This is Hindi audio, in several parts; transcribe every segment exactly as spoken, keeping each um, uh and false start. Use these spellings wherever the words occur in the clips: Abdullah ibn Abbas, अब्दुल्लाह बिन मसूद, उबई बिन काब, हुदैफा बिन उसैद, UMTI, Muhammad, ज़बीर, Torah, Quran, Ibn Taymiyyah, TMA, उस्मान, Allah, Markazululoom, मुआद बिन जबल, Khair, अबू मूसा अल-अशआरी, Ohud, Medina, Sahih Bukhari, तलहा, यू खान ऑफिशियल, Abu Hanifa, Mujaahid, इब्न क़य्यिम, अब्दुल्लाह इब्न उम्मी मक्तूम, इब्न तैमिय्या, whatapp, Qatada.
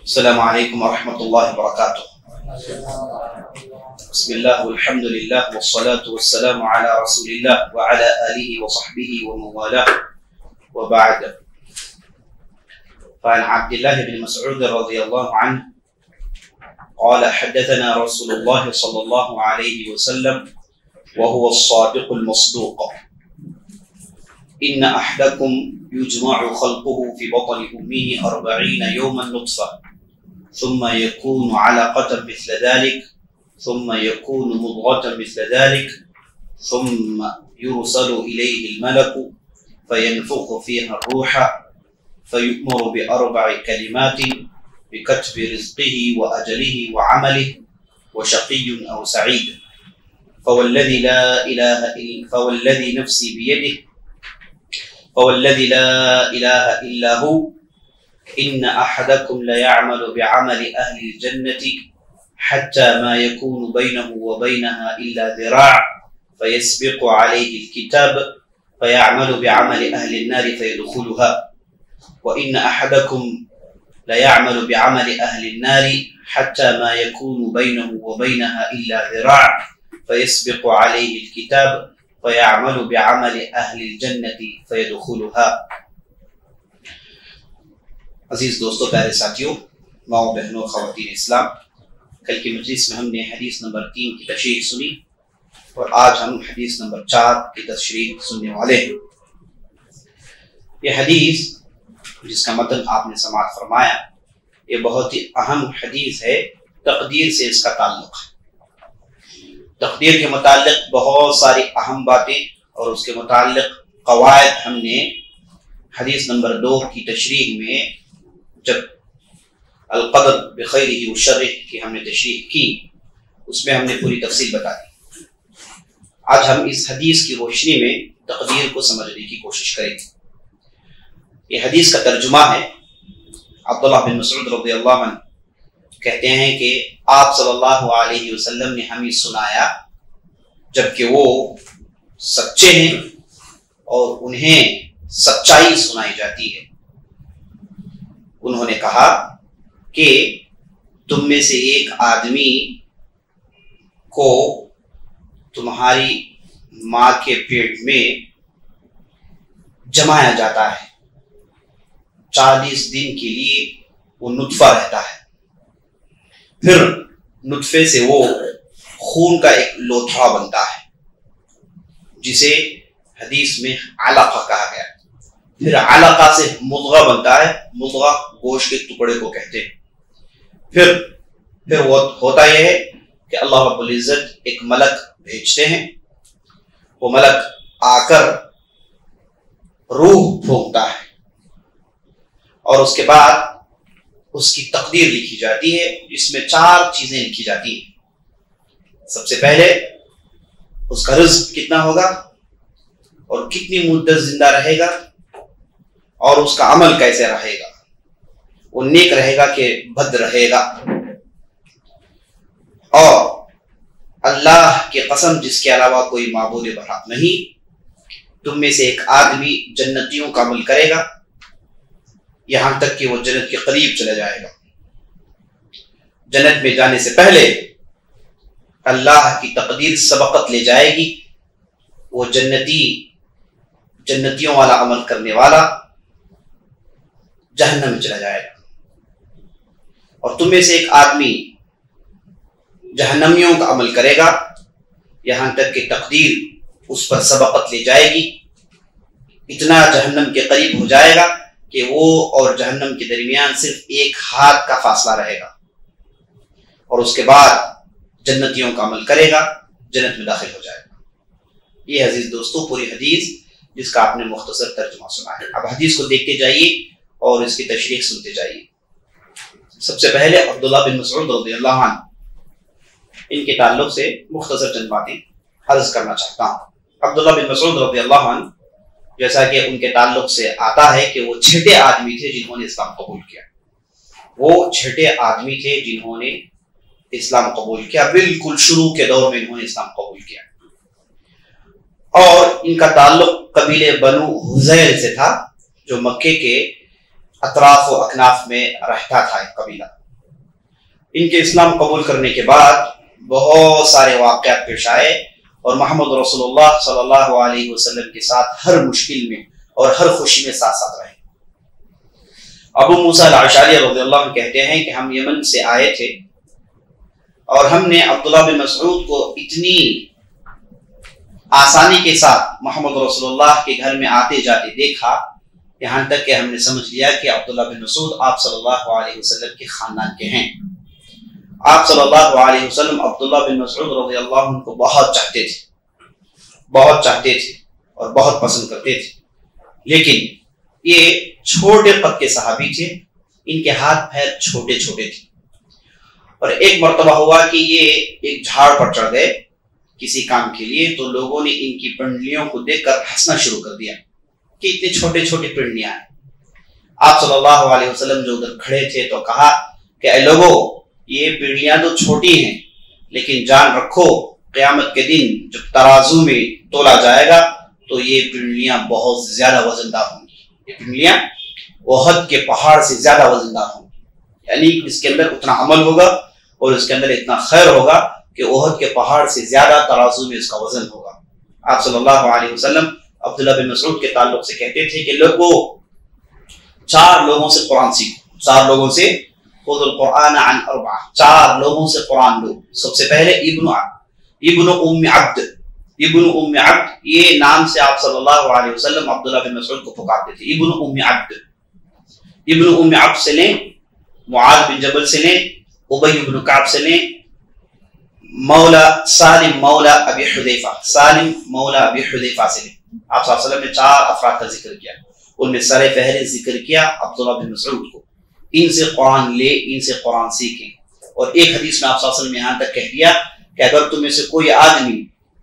السلام عليكم ورحمة الله وبركاته بسم الله والحمد لله والصلاة والسلام على رسول الله وعلى آله وصحبه ومن والاه وبعد فعن عبد الله بن مسعود رضي الله عنه قال حدثنا رسول الله صلى الله عليه وسلم وهو الصادق المصدوق إن أحدكم يجمع خلقه في بطن أمه أربعين يوما نطفة ثم يكون علقة مثل ذلك ثم يكون مضغة مثل ذلك ثم يرسل إليه الملك فينفخ فيها الروح فيؤمر بأربع كلمات بكتب رزقه وأجله وعمله وشقي أو سعيد فوالذي لا إله إلا فوالذي نفسي بيده فوالذي لا إله إلا هو إن أحدكم ليعمل بعمل أهل الجنة حتى ما يكون بينه وبينها إلا ذراع فيسبق عليه الكتاب فيعمل بعمل أهل النار فيدخلها وإن أحدكم ليعمل بعمل أهل النار حتى ما يكون بينه وبينها إلا ذراع فيسبق عليه الكتاب فيعمل بعمل أهل الجنة فيدخلها. अजीज दोस्तों, प्यारे साथियों, माओ बहनों, ख़वातीन इस्लाम, कल की मजलिस में हमने हदीस नंबर तीन की तशरीह सुनी और आज हम हदीस नंबर चार की तशरीह सुनने वाले हैं। ये हदीस जिसका मतन आपने समाअत फरमाया, ये बहुत ही अहम हदीस है। तकदीर से इसका ताल्लुक़ है। तकदीर के मुताल्लिक़ बहुत सारी अहम बातें और उसके मुताल्लिक़ कवायद हमने हदीस नंबर दो की तशरीह में, जब अलक़दर बख़ैरिही व शर्रिही की हमने तशरीह की, उसमें हमने पूरी तफसील बता दी। आज हम इस हदीस की रोशनी में तकदीर को समझने की कोशिश करेंगे। ये हदीस का तर्जुमा है। अब्दुल्लाह बिन मसूद रज़ियल्लाहु अन्हु कहते हैं कि आप सल्लल्लाहु अलैहि वसल्लम ने हमें सुनाया, जबकि वो सच्चे हैं और उन्हें सच्चाई सुनाई जाती है। उन्होंने कहा कि तुम में से एक आदमी को तुम्हारी माँ के पेट में जमाया जाता है, चालीस दिन के लिए वो नुत्फा रहता है, फिर नुत्फे से वो खून का एक लोथड़ा बनता है, जिसे हदीस में आलाका कहा गया। फिर अलका से मुद्गा बनता है, मुद्गा गोश्त के टुकड़े को कहते हैं। फिर फिर वो होता यह है कि अल्लाह रब्बुल इज़्ज़त एक मलक भेजते हैं, वो मलक आकर रूह फूंकता है और उसके बाद उसकी तकदीर लिखी जाती है, जिसमें चार चीजें लिखी जाती हैं। सबसे पहले उसका रिज़्क़ कितना होगा और कितनी मुद्दत जिंदा रहेगा और उसका अमल कैसे रहेगा, वो नेक रहेगा कि बद रहेगा। और अल्लाह की कसम जिसके अलावा कोई माबूद बरात नहीं, तुम में से एक आदमी जन्नतियों का अमल करेगा यहां तक कि वो जन्नत के करीब चला जाएगा। जन्नत में जाने से पहले अल्लाह की तकदीर सबकत ले जाएगी। वो जन्नती जन्नतियों वाला अमल करने वाला जहन्नम में चला जाएगा। और तुम में से एक आदमी जहन्नमियों का अमल करेगा यहां तक कि तकदीर उस पर सबकत ले जाएगी, इतना जहन्नम के करीब हो जाएगा कि वो और जहन्नम के दरमियान सिर्फ एक हाथ का फासला रहेगा। और उसके बाद जन्नतियों का अमल करेगा, जन्नत में दाखिल हो जाएगा। ये अजीज दोस्तों पूरी हदीस जिसका आपने मुख्तसर तर्जुमा सुना है। अब हदीस को देखते जाइए और इसकी तशरीह सुनते जाइए। सबसे पहले अब्दुल्लाह बिन मसूद रज़ियल्लाहु अन्हु इनके ताल्लुक से मुख्तसर चंद बातें अर्ज करना चाहता हूँ। अब्दुल्लाह बिन मसूद रज़ियल्लाहु अन्हु, जैसा कि उनके ताल्लुक से आता है कि वो छठे आदमी थे जिन्होंने इस्लाम कबूल किया। वो छठे आदमी थे जिन्होंने इस्लाम कबूल किया। बिल्कुल शुरू के दौर में इन्होंने इस्लाम कबूल किया और इनका ताल्लुक कबीले बनू हुज़ैल से था, जो मक्के के अतराफ व अकनाफ में रहता था कबीला। इनके इस्लाम कबूल करने के बाद बहुत सारे वाक़यात पेश आए और मोहम्मद रसूलुल्लाह सल्लल्लाहु अलैहि वसल्लम के साथ हर मुश्किल में और हर खुशी में साथ साथ रहे। अबू मूसा अल-अशआरी रज़ियल्लाहु अन्हु कहते हैं कि हम यमन से आए थे और हमने अब्दुल्लाह बिन मसूद को इतनी आसानी के साथ मोहम्मद रसूलुल्लाह के घर में आते जाते देखा, यहाँ तक कि हमने समझ लिया कि अब्दुल्लाह बिन मसूद आप सल्लल्लाहु अलैहि वसल्लम के खानदान के हैं। आप सल्लल्लाहु अलैहि वसल्लम अब्दुल्लाह बिन मसूद रज़ियल्लाहु अन्हु को बहुत चाहते थे, बहुत चाहते थे और बहुत पसंद करते थे, लेकिन ये छोटे पद के सहाबी थे, इनके हाथ पैर छोटे छोटे थे। और एक मरतबा हुआ कि ये एक झाड़ पर चढ़ गए किसी काम के लिए, तो लोगों ने इनकी पिंडलियों को देखकर हंसना शुरू कर दिया कि इतने छोटे छोटे पिंडलियां हैं। आप सल्लल्लाहु अलैहि वसल्लम जो उधर खड़े थे तो कहा कि लोगों, ये पिंडलियां तो छोटी हैं, लेकिन जान रखो क़यामत के दिन जब तराजू में तोला जाएगा तो ये पिंडलियां बहुत ज्यादा वजनदार होंगी, पिंडलियां ओहद के पहाड़ से ज्यादा वजनदार होंगी। यानी इसके अंदर उतना अमल होगा और इसके अंदर इतना खैर होगा कि ओहद के पहाड़ से ज्यादा तराजू में इसका वजन होगा। आप सल्लल्लाहु अलैहि वसल्लम अब्दुल्लाह बिन मसूद के ताल्लुक से कहते थे कि लोगों, चार लोगों से कुरान सीखो, चार लोगों से खुदुल कुरान अन अरबा, चार लोगों से कुरान लो। सबसे पहले इब्न इब्न उम्म अब्द, इब्न उम्म अब्द, ये नाम से आप सल्लल्लाहु अलैहि वसल्लम अब्दुल्लाह बिन मसूद को पुकारते थे। इब्न उम्म अब्द, इब्न उम्म अब्द से लें मुआद बिन जबल से लें उबई बिन काब से लें मौला सालिम मौला अबी हुदैफा, सालिम मौला अबी हुदैफा से लें। आप सल्लल्लाहु अलैहि वसल्लम ने चार अफराद का जिक्र किया, उनमें सारे पहले जिक्र किया अब्दुल्लाह बिन मसूद को। इनसे कुरान ले, इनसे कुरान सीखें। और एक हदीस में आप सल्लल्लाहु अलैहि वसल्लम ने यहाँ तक कह दिया कि अगर तुम में से कोई आदमी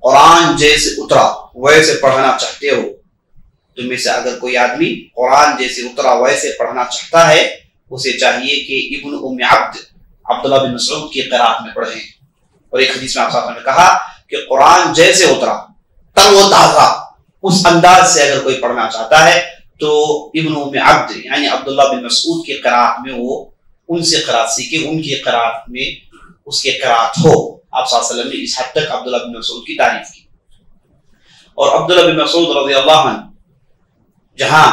कुरान जैसे उतरा वैसे पढ़ना चाहते हो, तुम में से अगर कोई आदमी कुरान जैसे उतरा वैसे पढ़ना चाहता है, उसे चाहिए कि इब्न उम्म अब्द अब्दुल्लाह बिन मसूद की क़िराअत में पढ़े। और एक हदीस में आप साहब ने कहा कि कुरान जैसे उतरा तरोताज़ा, उस अंदाज से अगर कोई पढ़ना चाहता है तो इब्न उम्म अब्द यानी अब्दुल्लाह बिन मसूद की क़िराअत में, वो उनसे क़िराअत सीखे, उनकी क़िराअत में उसके क़िराअत हो। आप सल्लल्लाहु अलैहि वसल्लम ने इस हद तक अब्दुल्लाह बिन मसूद की तारीफ की। और अब्दुल्लाह बिन मसूद रज़ियल्लाहु अन्हु जहां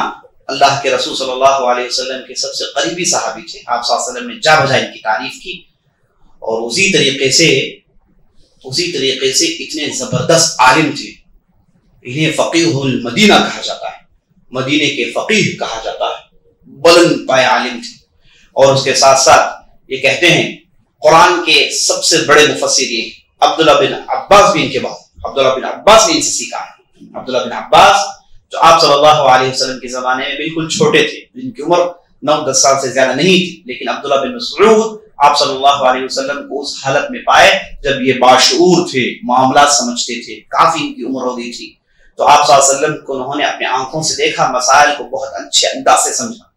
अल्लाह के रसूल सल्लल्लाहु अलैहि वसल्लम के सबसे करीबी सहाबी थे, आप सल्लल्लाहु अलैहि वसल्लम ने जा बजा इनकी तारीफ की और उसी तरीके से उसी तरीके से इतने जबरदस्त आलिम थे। इन्हें फकीहुल मदीना कहा जाता है, मदीने के फकीह कहा जाता है, बुलंद पाए आलिम थे। और उसके साथ साथ ये कहते हैं कुरान के सबसे बड़े मुफस्सिर ये अब्दुल्लाह बिन अब्बास भी इनके बाद, अब्दुल्लाह बिन अब्बास ने इनसे सीखा है। अब्दुल्लाह बिन अब्बास जो आप सल्लल्लाहु अलैहि वसल्लम के ज़माने में बिल्कुल छोटे थे, इनकी उम्र नौ दस साल से ज़्यादा नहीं थी, लेकिन अब्दुल्लाह बिन मसूद आप सल्लल्लाहु अलैहि वसल्लम को उस हालत में पाए जब ये बाशऊर थे, मामला समझते थे, काफ़ी इनकी उम्र हो गई थी। तो आप सल्लल्लाहु अलैहि वसल्लम को उन्होंने अपनी आंखों से देखा, मसाइल को बहुत अच्छे अंदाज से समझा।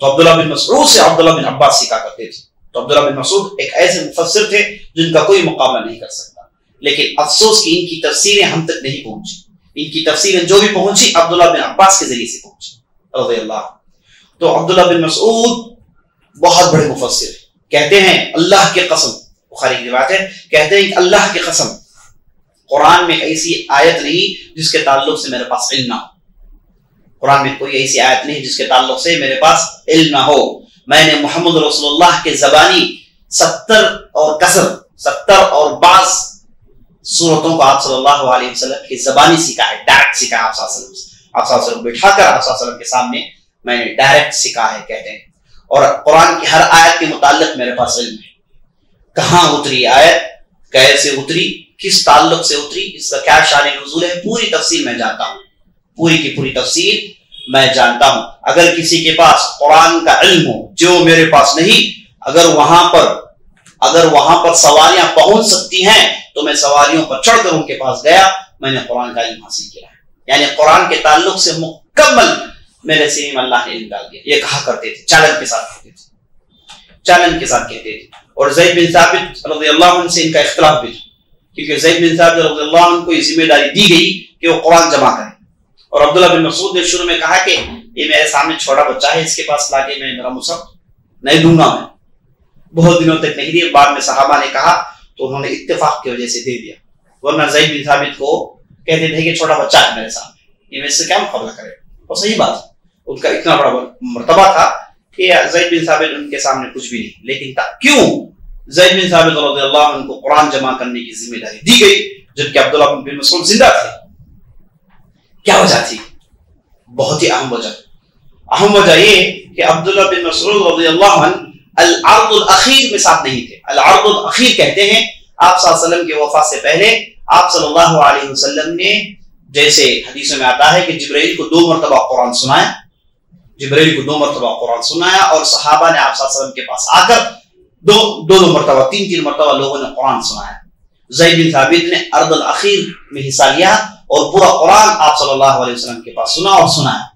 तो अब्दुल्लाह बिन मसूद से अब्दुल्लाह बिन अब्बास सीखा करते थे। तो अब्दुल्लाह बिन मसूद एक ऐसे मुफस्सिर थे जिनका कोई मुकाबला नहीं कर सकता, लेकिन अफसोस कि इनकी तफसीरें हम तक नहीं पहुंची। इनकी तफसीरें जो भी पहुंची अब्दुल्लाह बिन अब्बास के जरिए से पहुंची रज़ियल्लाहु। तो अब्दुल्लाह बिन मसूद बहुत बड़े मुफस्सिर कहते हैं, अल्लाह के कसम, बुखारी की बात है, कहते हैं कि अल्लाह के कसम कुरान में ऐसी आयत नहीं जिसके ताल्लुक से मेरे पास इल्म ना हो। कुरान में कोई ऐसी आयत नहीं जिसके ताल्लुक से मेरे पास इल्म ना हो। मैंने मोहम्मद रसूलुल्लाह के ज़बानी सत्तर और कसर सत्तर और बास सूरतों को आप सल्लल्लाहु अलैहि वसल्लम की ज़बानी सीखा है, डायरेक्ट सीखा है। आप सल्लल्लाहु अलैहि वसल्लम बिठाकर आप सल्लल्लाहु अलैहि वसल्लम के सामने मैंने डायरेक्ट सीखा है, कहते हैं। और कुरान की हर आयत के मुताल्लिक मेरे पास इल्म है, कहाँ उतरी आयत, कैसे उतरी, किस ताल्लुक से उतरी, इसका क्या शान नुज़ूल है, पूरी तफसील मैं जानता हूँ, पूरी की पूरी तफसील मैं जानता हूं। अगर किसी के पास कुरान का इल्म हो जो मेरे पास नहीं, अगर वहां पर अगर वहां पर सवालियां पहुंच सकती हैं, तो मैं सवालियों पर चढ़कर उनके पास गया, मैंने कुरान का इल्म हासिल किया। यानी कुरान के ताल्लुक से मुकम्मल मेरे सीने में अल्लाह ने इल्म डाल दिया, ये कहा करते थे, चैलेंज के साथ कहते थे, चैलेंज के साथ कहते थे। और ज़ैद बिन साबित रज़ियल्लाहु अन्हु से इनका इख्तिलाफ भी था, क्योंकि ज़ैद बिन साबित रज़ियल्लाहु अन्हु को जिम्मेदारी दी गई कि वो कुरान जमा करें। और अब्दुल्लाह बिन मसूद ने शुरू में कहा कि ये मेरे सामने छोटा बच्चा है, इसके पास लाके मैं मेरा मुसहफ नहीं दूंगा मैं। बहुत दिनों तक नहीं दिए, बाद में सहाबा ने कहा तो उन्होंने इत्तेफाक की वजह से दे दिया, वरना ज़ैद बिन साबित को कहते थे कि छोटा बच्चा है मेरे सामने, ये मेरे से क्या मुकाबला करे। और सही बात, उनका इतना बड़ा मर्तबा था कि ज़ैद बिन साबित उनके सामने कुछ भी नहीं। लेकिन था क्यों ज़ैद बिन साबित रज़ियल्लाहु अन्हु को कुरान जमा करने की जिम्मेदारी दी गई जबकि अब्दुल्लाह बिन मसूद जिंदा थे? क्या वजह थी? बहुत ही अहम वजह, अहम वजह ये कि अब्दुल्लाह बिन मसूद रज़ियल्लाहु अन्हु अल-अर्दुल अखीर में साथ नहीं थे। अल-अर्दुल अखीर कहते हैं आप सल्लल्लाहु अलैहि वसल्लम के वफा से पहले आप सल्लल्लाहु अलैहि वसल्लम ने, जैसे हदीसों में आता है कि जिब्रील को दो मरतबा कुरान सुनाया, जिब्रील को दो मरतबा कुरान सुनाया और सहाबा ने आप सल्लल्लाहु अलैहि वसल्लम के पास आकर दो दो दो मरतबा तीन तीन मरतबा लोगों ने कुरान सुनाया। ज़ैद बिन साबित ने अर्दुल अखीर में हिस्सा लिया और पूरा कुरान आप सल्लल्लाहु अलैहि वसल्लम के पास सुना और सुनाया।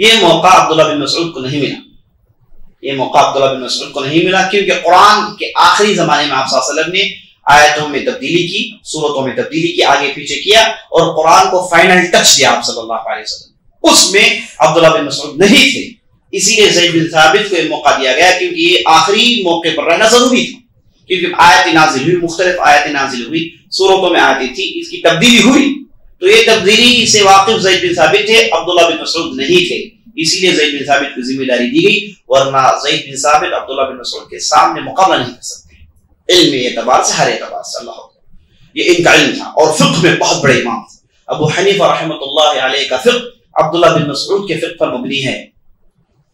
ये मौका अब्दुल्लाह बिन मसूद को नहीं मिला, ये मौका अब्दुल्लाह बिन मसूद को नहीं मिला क्योंकि कुरान के आखिरी जमाने में आप सल्लल्लाहु अलैहि वसल्लम ने आयतों में तब्दीली की, सूरतों में तब्दीली की, आगे पीछे किया और कुरान को फाइनल टच दिया आप सल्लल्लाहु अलैहि वसल्लम। उसमें अब्दुल्लाह बिन मसूद नहीं थे, इसीलिए ज़ैद बिन साबित को यह मौका दिया गया क्योंकि ये आखिरी मौके पर रहना जरूरी था, क्योंकि आयत नाजिल हुई, मुख्तलिफ आयत नाजिल हुई, सूरतों में आती थी, इसकी तब्दीली हुई, तो ये तब्दीली से वाकिफ ज़ैद बिन साबित थे, अब्दुल्लाह बिन मसूद नहीं थे, इसीलिए ज़ैद बिन साबित को जिम्मेदारी दी गई, वरना ज़ैद बिन साबित अब्दुल्लाह बिन मसूद के सामने मुकाबला नहीं कर सकते। इल्म एतबार से, हर एतबार से अल्लाह हो, ये इनका इल्म था। और फिक्र में बहुत बड़े इमाम थे, अबू हनीफा रहमतुल्लाह अलैह का फिक्र अब्दुल्लाह बिन मसूद के फिक्र पर मबनी है,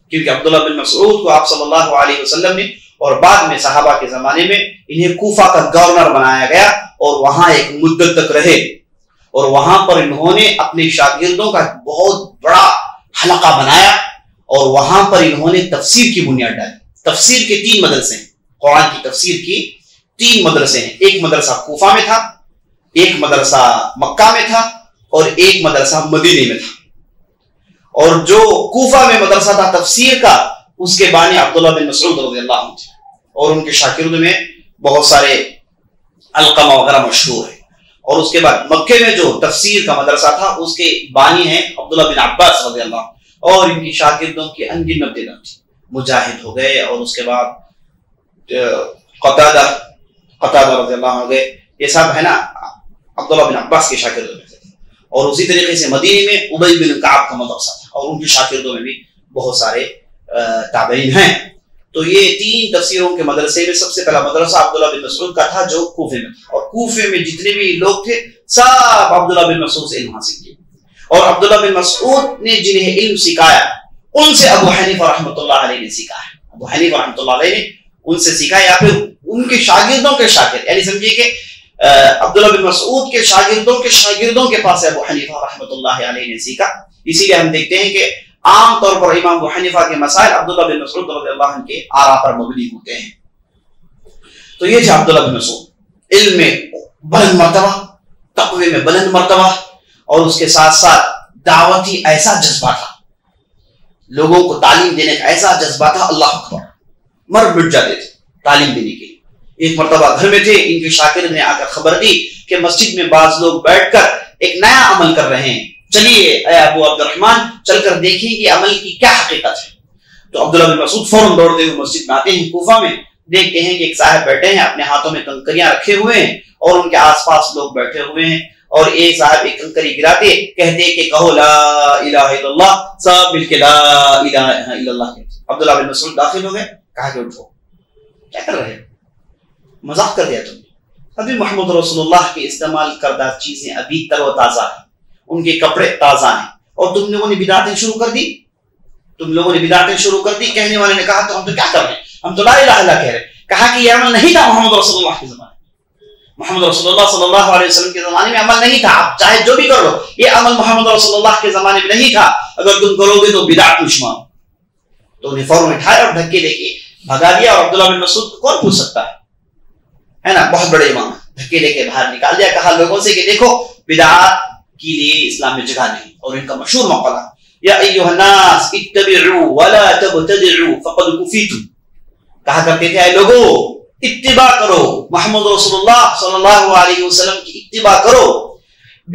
क्योंकि अब्दुल्लाह बिन मसूद को आप सल्लल्लाहु अलैहि वसल्लम ने और बाद में सहाबा के जमाने में इन्हें कूफा का गवर्नर बनाया गया और वहां एक मुद्दत तक रहे और वहां पर इन्होंने अपने शागिर्दों का बहुत बड़ा हलका बनाया और वहां पर इन्होंने तफसीर की बुनियाद डाली। तफसीर के तीन मदरसे हैं, कुरान की तफसीर की तीन मदरसे हैं। एक मदरसा कूफा में था, एक मदरसा मक्का में था और एक मदरसा मदीने में था। और जो कूफा में मदरसा था तफसीर का, उसके बानी अब्दुल्लाह बिन मसूद रज़ियल्लाहु अन्हु थे और उनके शागिर्द में बहुत सारे अलकमा वगैरह मशहूर है। और उसके बाद मक्के में जो तफसीर का मदरसा था उसके बानी हैं अब्दुल्लाह बिन अब्बास रज़ियल्लाहु और इनकी शागिर्दों की अनगिनत थी। मुजाहिद हो गए और उसके बाद क़तादा क़तादा रज़ियल्लाहु हो गए, ये सब है ना अब्दुल्लाह बिन अब्बास के शागिर्दों में थे। और उसी तरीके से मदीने में उबई बिन काब का मदरसा था और उनके शागिर्दों में भी बहुत सारे ताबईन हैं। तो ये तीन तफसीरों के मदरसे में सबसे पहला मदरसा अब्दुल्लाह बिन मसूद का था जो कूफे में था और कूफे में जितने भी लोग थे सब अब्दुल्लाह बिन मसूद से इल्म हासिल किया और अब्दुल्लाह बिन मसूद ने जिन्हें इल्म सिखाया उनसे अबू हनीफा रहमतुल्लाह अलैह ने सिखाया। अबू हनीफा रहमतुल्लाह अलैह ने उनसे सिखाया या फिर उनके शागिर्दों के शागिर्द, यानी समझिए कि अब्दुल्लाह बिन मसूद के शागिर्दों के शागिर्दों के पास अबू हनीफा रहमतुल्लाह अलैह ने सीखा। इसीलिए हम देखते हैं कि आम तौर पर इमाम अबू हनीफा के मसाइल अब्दुल्लाह बिन मसूद रज़ियल्लाहु अन्हु के आरा पर मबनी होते हैं। तो ये था अब्दुल्लाह बिन मसूद, इल्म में बुलंद मर्तबा, तक़वे में बुलंद मर्तबा और उसके साथ साथ दावती ऐसा जज्बा था, लोगों को तालीम देने का ऐसा जज्बा था, अल्लाह अकबर मर मिट जाते थे तालीम देने के लिए। एक मरतबा घर में थे, इनके शागिर्द ने आकर खबर दी कि मस्जिद में बाज लोग बैठकर एक नया अमल कर रहे हैं, चलिए अबू अब्दुर्रहमान चलकर देखें कि अमल की क्या हकीकत है। तो अब्दुल्लाह बिन मसूद फौरन दौड़ते हुए मस्जिद में आते हैं कूफा में, देखते हैं कि एक साहब बैठे हैं, अपने हाथों में कंकरियां रखे हुए हैं और उनके आसपास लोग बैठे हुए हैं और एक साहब एक कंकरी गिराते कहते कि कहो ला इलाहा इल्लल्लाह, सब मिलकर ला इलाहा इल्लल्लाह कहते। अब्दुल्लाह बिन मसूद दाखिल हो गए, कहा कि उठो, क्या कर रहे हो, मजाक कर दिया तुमने, अभी मोहम्मद रसूलुल्लाह के इस्तेमाल करदा चीजें अभी तरोताजा है, उनके कपड़े ताजा हैं और तुम लोगों ने बिदातें शुरू कर दी, तुम लोगों ने बिदातें शुरू कर दी। कहने वाले ने कहा तो हम तो क्या कर रहे हैं, हम तो ला इलाहा इल्लल्लाह कह रहे हैं। कहा कि यह अमल नहीं था मोहम्मद रसूलुल्लाह के ज़माने में, मोहम्मद रसूलुल्लाह सल्लल्लाहु अलैहि वसल्लम के ज़माने में अमल नहीं था, आप चाहे जो भी कर लो, ये अमल मोहम्मद रसूलुल्लाह के ज़माने में नहीं था, अगर तुम करोगे तो बिदात में शुमार। तो उन्हें फौरन उठाया और धक्के देके भगा दिया और अब्दुल्लाह बिन मसूद को कौन पूछ सकता है है ना, बहुत बड़े इमाम, धक्के देके बाहर निकाल दिया, कहा लोगों से कि देखो बिदात के लिए इस्लाम में जगह नहीं। और इनका मशहूर मक़ला या अय्युहन्नास इत्तबिउ वला तबतदिउ फक़द कुफीतु, कहा करते थे ऐ लोगों इत्तिबा करो, मोहम्मद रसूलुल्लाह सल्लल्लाहु अलैहि वसल्लम की इत्तिबा करो,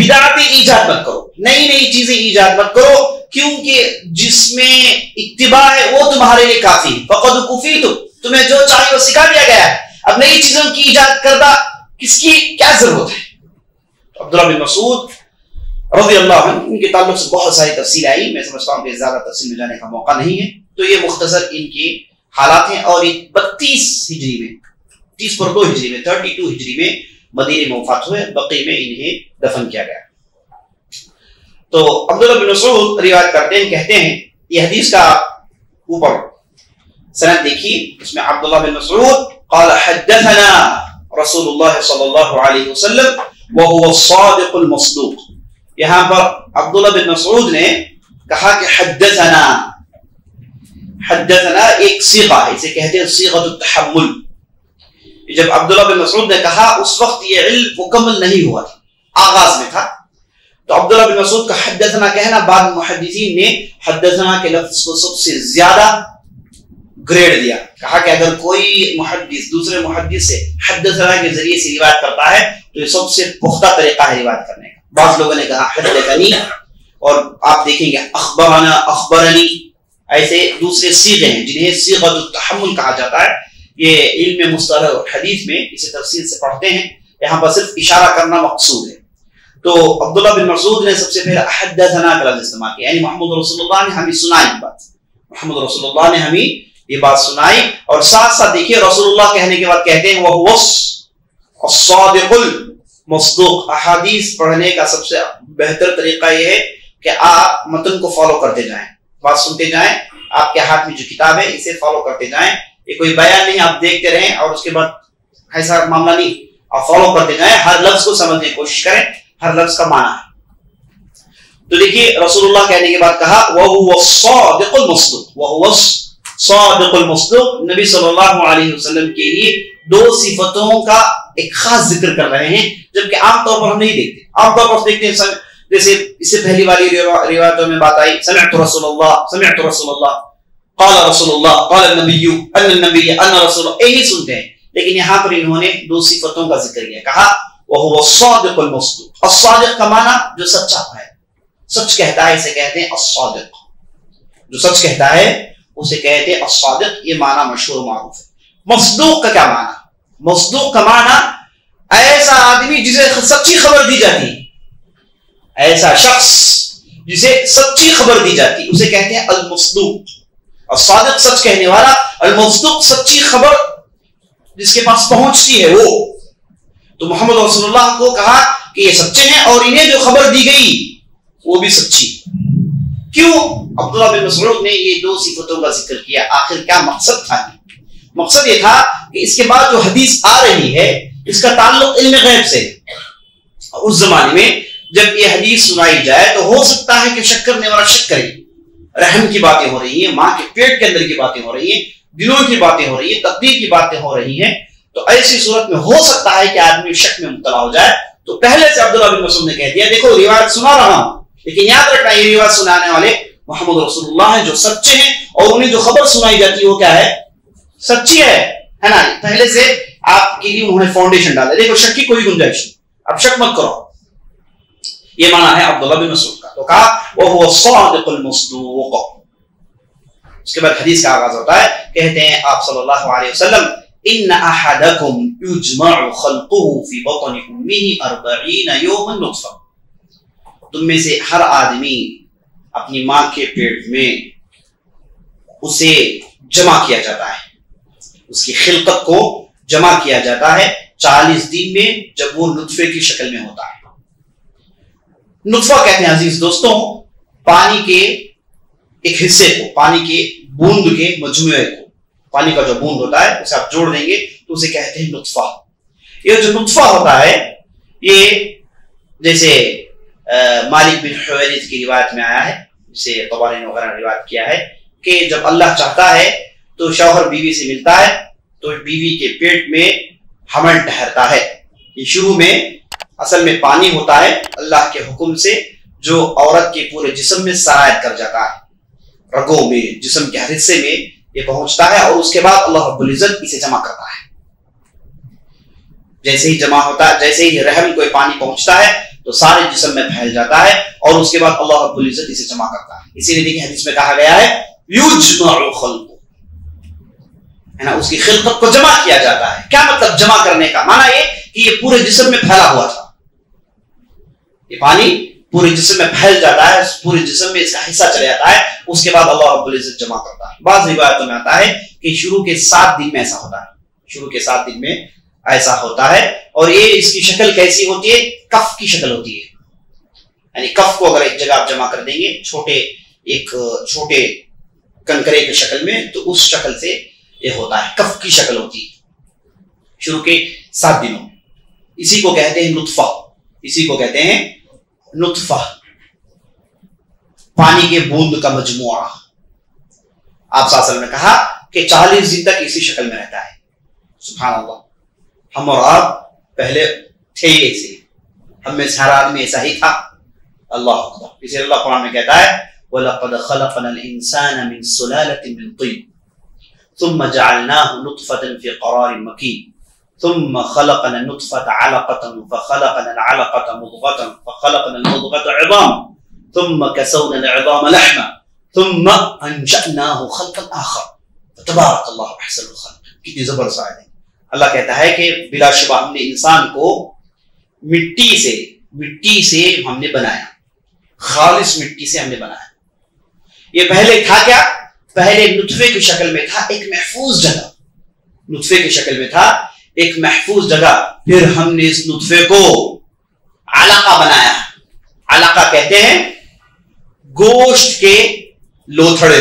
बिदात ईजाद मत करो, नई नई चीजें ईजाद मत करो, क्योंकि जिसमें इत्तिबा है वो तुम्हारे लिए काफी। फकद कुफीतु, तुम्हें जो चाहिए वो सिखा दिया गया है, अब नई चीजों की इजाद करदा किसकी क्या जरूरत है। अब्दुल्लाह बिन मसूद रज़ी अल्लाह अन्हु, इनके ताल्लुक से बहुत सारी तफसील आई, मैं समझता हूँ कि ज्यादा तफसील में जाने का मौका नहीं है, तो ये मुख्तसर इनके हालात हैं। और बत्तीस हिजरी में तीस पर दो हिजरी में थर्टी टू हिजरी में मदीने में वफात हुए, बकी में इन्हें दफन किया गया। तो अब्दुल्लाह बिन मसूद रिवायत करते हैं, कहते हैं, ये हदीस का ऊपर सनद देखिए, इसमें अब्दुल्लाह बिन मसूद قال حدثنا رسول الله صلى الله عليه وسلم وهو الصادق المصدوق, यहां पर अब्दुल्लाह बिन मसूद ने कहा कि हदसना, हदसना एक सीगा है, इसे कहते हैं सीगतु तहम्मुल। जब अब्दुल्लाह बिन मसूद ने कहा उस वक्त ये इल्म मुकम्मल नहीं हुआ था, आगाज में था, तो अब्दुल्लाह बिन मसूद का हद्दसना कहना बाद मुहद्दिसीन ने हद्दसना के लफ्ज को सबसे ज्यादा ग्रेड दिया, कहा कि अगर कोई मुहद्दिस दूसरे मुहद्दिस से हद्दसना के जरिए से रिवायत करता है तो ये सबसे पुख्ता तरीका है रिवायत करने का। बाद लोगों ने कहा हद्दसनी, और आप देखेंगे अखबराना, अखबरनी, ऐसे दूसरे सीगे हैं जिन्हें सीगतु तहम्मुल कहा जाता है। ये इल्म मुस्तलह और हदीस में इसे तफसील से पढ़ते हैं, यहाँ पर सिर्फ इशारा करना मकसूद है। तो अब्दुल्लाह बिन मसूद ने सबसे पहले हद्दसना का लफ्ज़ इस्तेमाल किया, यानी मोहम्मद रसूलुल्लाह ने हमें सुनाई बात, मोहम्मद रसूलुल्लाह ने हमें ये बात सुनाई। और साथ साथ देखिए रसूलुल्लाह कहने के बाद कहते हैं वह अस्सादिकुल मस्दूक। अहादीस पढ़ने का सबसे बेहतर तरीका यह है कि आप मतन को फॉलो करते जाएं, बात सुनते जाएं, आपके हाथ में जो किताब है इसे फॉलो करते जाएं, ये कोई बयान नहीं, आप देखते रहें और उसके बाद ऐसा मामला नहीं, आप फॉलो करते जाएं, हर लफ्ज को समझने की कोशिश करें, हर लफ्ज का माना है। तो देखिए रसूलुल्लाह कहने के बाद कहा वह हुवा सादिकुल मस्दूक, वह हुवा सादिकुल मस्दूक। नबी सल्लल्लाहु अलैहि वसल्लम के लिए दो सिफतों का एक खास जिक्र कर रहे हैं, जबकि आमतौर पर हम नहीं देखते। आमतौर पर देखते हैं जैसे इससे पहली वाली रिवायतों में बात आई, समिअतु रसूलुल्लाह, समिअतु रसूलुल्लाह, काला रसूलुल्लाह, काला नबीयू, अन नबीय, अन रसूल, यही सुनते हैं। लेकिन यहाँ पर इन्होंने दो सिफतों का जिक्र किया, कहा वह हुवा सादिकुल मस्दूक। अस्सादिक का माना जो सच्चा है, सच कहता है, इसे कहते हैं अस्सादिक। जो सच कहता है उसे कहते हैं अस्सादिक, ये माना मशहूर मारूफ है। मस्दूक का क्या माना? मस्दूक का माना ऐसा आदमी जिसे सच्ची खबर दी जाती, ऐसा शख्स जिसे सच्ची खबर दी जाती उसे कहते हैं अल मस्दूक। सादिक सच कहने वाला, अल मस्दूक सच्ची खबर जिसके पास पहुंचती है वो। तो मोहम्मद रसूलुल्लाह को कहा कि ये सच्चे हैं और इन्हें जो खबर दी गई वो भी सच्ची। क्यों अब्दुल्लाह बिन मसूद ने ये दो सिफतों का जिक्र किया? आखिर क्या मकसद था? मकसद ये था कि इसके बाद जो हदीस आ रही है इसका ताल्लुक इल्म गैब से। उस जमाने में जब ये हदीस सुनाई जाए तो हो सकता है कि शक करने वाला शक करे। रहम की बातें हो रही है, माँ के पेट के अंदर की बातें हो रही है, दिलों की बातें हो रही है, तकदीर की बातें हो रही हैं। तो ऐसी सूरत में हो सकता है कि आदमी शक में मुबतला हो जाए। तो पहले से अब्दुल्लाह बिन मसूद ने कह दिया, देखो रिवायत सुना रहा हूं, लेकिन याद रखना ये रिवायत सुनाने वाले मोहम्मद रसूलुल्लाह हैं जो सच्चे हैं, और उन्हें जो खबर सुनाई जाती है वो क्या है? सच्ची है, है ना। पहले से आपके लिए उन्होंने फाउंडेशन डाला, देखो शक की कोई गुंजाइश नहीं, अब शक मत करो। ये माना है अब्दुल्लाह बिन मसूद का। तो कहा वह हुवा सादिकुल मस्दूक। उसके बाद हदीस का आगाज होता है, कहते हैं आप सल्लल्लाहु अलैहि वसल्लम, इन अहदकुम युजमअु खल्कुहु फी बतनि उम्मिही अरबईन यौमन नुत्फा, तुम में से हर आदमी अपनी माँ के पेट में उसे जमा किया जाता है, उसकी खिलकत को जमा किया जाता है चालीस दिन में, जब वो नुत्फे की शक्ल में होता है। नुत्फा कहते हैं अजीज दोस्तों पानी के एक हिस्से को, पानी के बूंद के मजमुए को, पानी का जो बूंद होता है उसे आप जोड़ देंगे तो उसे कहते हैं नुत्फा। ये जो नुत्फा होता है ये जैसे आ, मालिक बिन हुवैरिथ की रिवायत में आया है, जिसे तबारानी वगैरह ने रिवायत किया है, कि जब अल्लाह चाहता है तो शौहर बीवी से मिलता है तो बीवी के पेट में हमल ठहरता है। ये शुरू में असल में पानी होता है, अल्लाह के हुक्म से जो औरत के पूरे जिस्म में सरायत कर जाता है, रगों में, जिस्म के हर हिस्से में ये पहुंचता है, और उसके बाद अल्लाह रब्बुल इज्जत इसे जमा करता है। जैसे ही जमा होता है, जैसे ही रहम कोई पानी पहुंचता है तो सारे जिस्म में फैल जाता है और उसके बाद अल्लाह रब्बुल इज्जत इसे जमा करता है। इसीलिए देखिए हदीस में कहा गया है युज्मअु खल्क़ु, है ना, उसकी खिलकत को जमा किया जाता है। क्या मतलब जमा करने का? माना ये कि ये पूरे जिस्म में फैला हुआ था, ये पानी पूरे जिस्म में फैल जाता है, पूरे जिस्म में इसका हिस्सा चला जाता है, उसके बाद अल्लाह रब्बुल इज्जत जमा करता है। बाज़ रिवायतों में आता है कि शुरू के सात दिन में ऐसा होता है, शुरू के सात दिन में ऐसा होता है। और ये इसकी शक्ल कैसी होती है? कफ की शक्ल होती है, यानी कफ को अगर एक जगह आप जमा कर देंगे छोटे एक छोटे कंकरे की शक्ल में, तो उस शक्ल से ये होता है, कफ की शक्ल होती है शुरू के सात दिनों। इसी को कहते हैं नुतफा, इसी को कहते हैं नुतफा, पानी के बूंद का मजमुआ। आप सासल ने कहा कि चालीस दिन तक इसी शक्ल में रहता है। सुभान अल्लाह, हम और आप पहले थे ही ऐसे, हम में सारा आदमी ऐसा ही था। अल्लाह अकबर। इसे अल्लाह कुरान में कहता है वलक़द ख़लक़नल इंसान मिन सुलालतिन मिन तीन थुम्मा जअलनाहु नुत्फ़तन फ़ी क़रारिन मकीन थुम्मा ख़लक़ना नुत्फ़ता अलक़तन फ़ख़लक़नल अलक़ता मुद्ग़तन फ़ख़लक़नल मुद्ग़ता इज़ाम थुम्मा कसवनल इज़ाम लहमा थुम्मा अंशअनाहु ख़ल्क़न आख़र फ़तबारकल्लाहु अहसनुल ख़ल्क़। कितनी ज़बरदस्त आयत है। अल्लाह कहता है कि बिलाशुबा हमने इंसान को मिट्टी से मिट्टी से हमने बनाया, खालिस मिट्टी से हमने बनाया। ये पहले था क्या? पहले नुतफे की शक्ल में था, एक महफूज जगह, नुतफे की शक्ल में था एक महफूज जगह। फिर हमने इस नुतफे को अलाका बनाया। अलाका कहते हैं गोश्त के लोथड़े,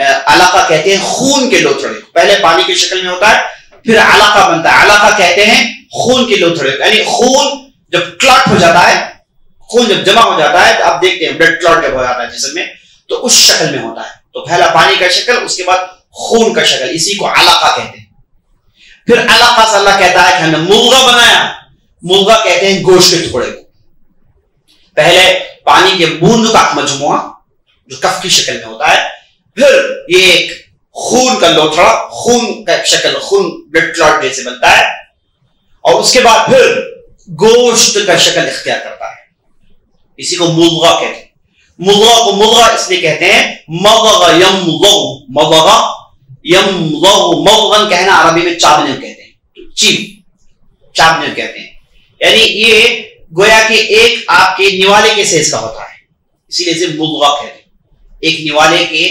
अलाका कहते हैं खून के लोथड़े। पहले पानी की शक्ल में होता है, फिर अलाका बनता है। अलाका कहते हैं खून के लोथड़े, यानी खून जब क्लॉट हो जाता है, खून जब जमा हो जाता है, तो आप देखते हैं ब्लड क्लॉट जब हो जाता है जिसमें, तो उस शक्ल में होता है। तो पहला पानी का शक्ल, उसके बाद खून का शक्ल, इसी को अलाका कहते हैं। फिर अलाका से अल्लाह कहता है कि हमने मुर्गा बनाया। मुर्गा कहते हैं गोश्त के टुकड़े को। पहले पानी के बूंद का मजमुआ जो कफ की शक्ल में होता है, फिर ये एक खून का लोथड़ा, खून का शक्ल, खून ब्लड क्लॉट जैसे बनता है, और उसके बाद फिर गोश्त का शक्ल इख्तियार करता है। इसी को मुद्गा कहते हैं। मुद्गा को मुद्गा इसलिए कहते हैं मदगा यमदगा, मदगा यमदगा। मदगन कहना अरबी में चाबने कहते हैं, चीप चाबने कहते हैं। यानी ये गोया कि एक आपके निवाले के सेज का होता है, इसीलिए इसे मुद्गा कहते हैं। एक निवाले के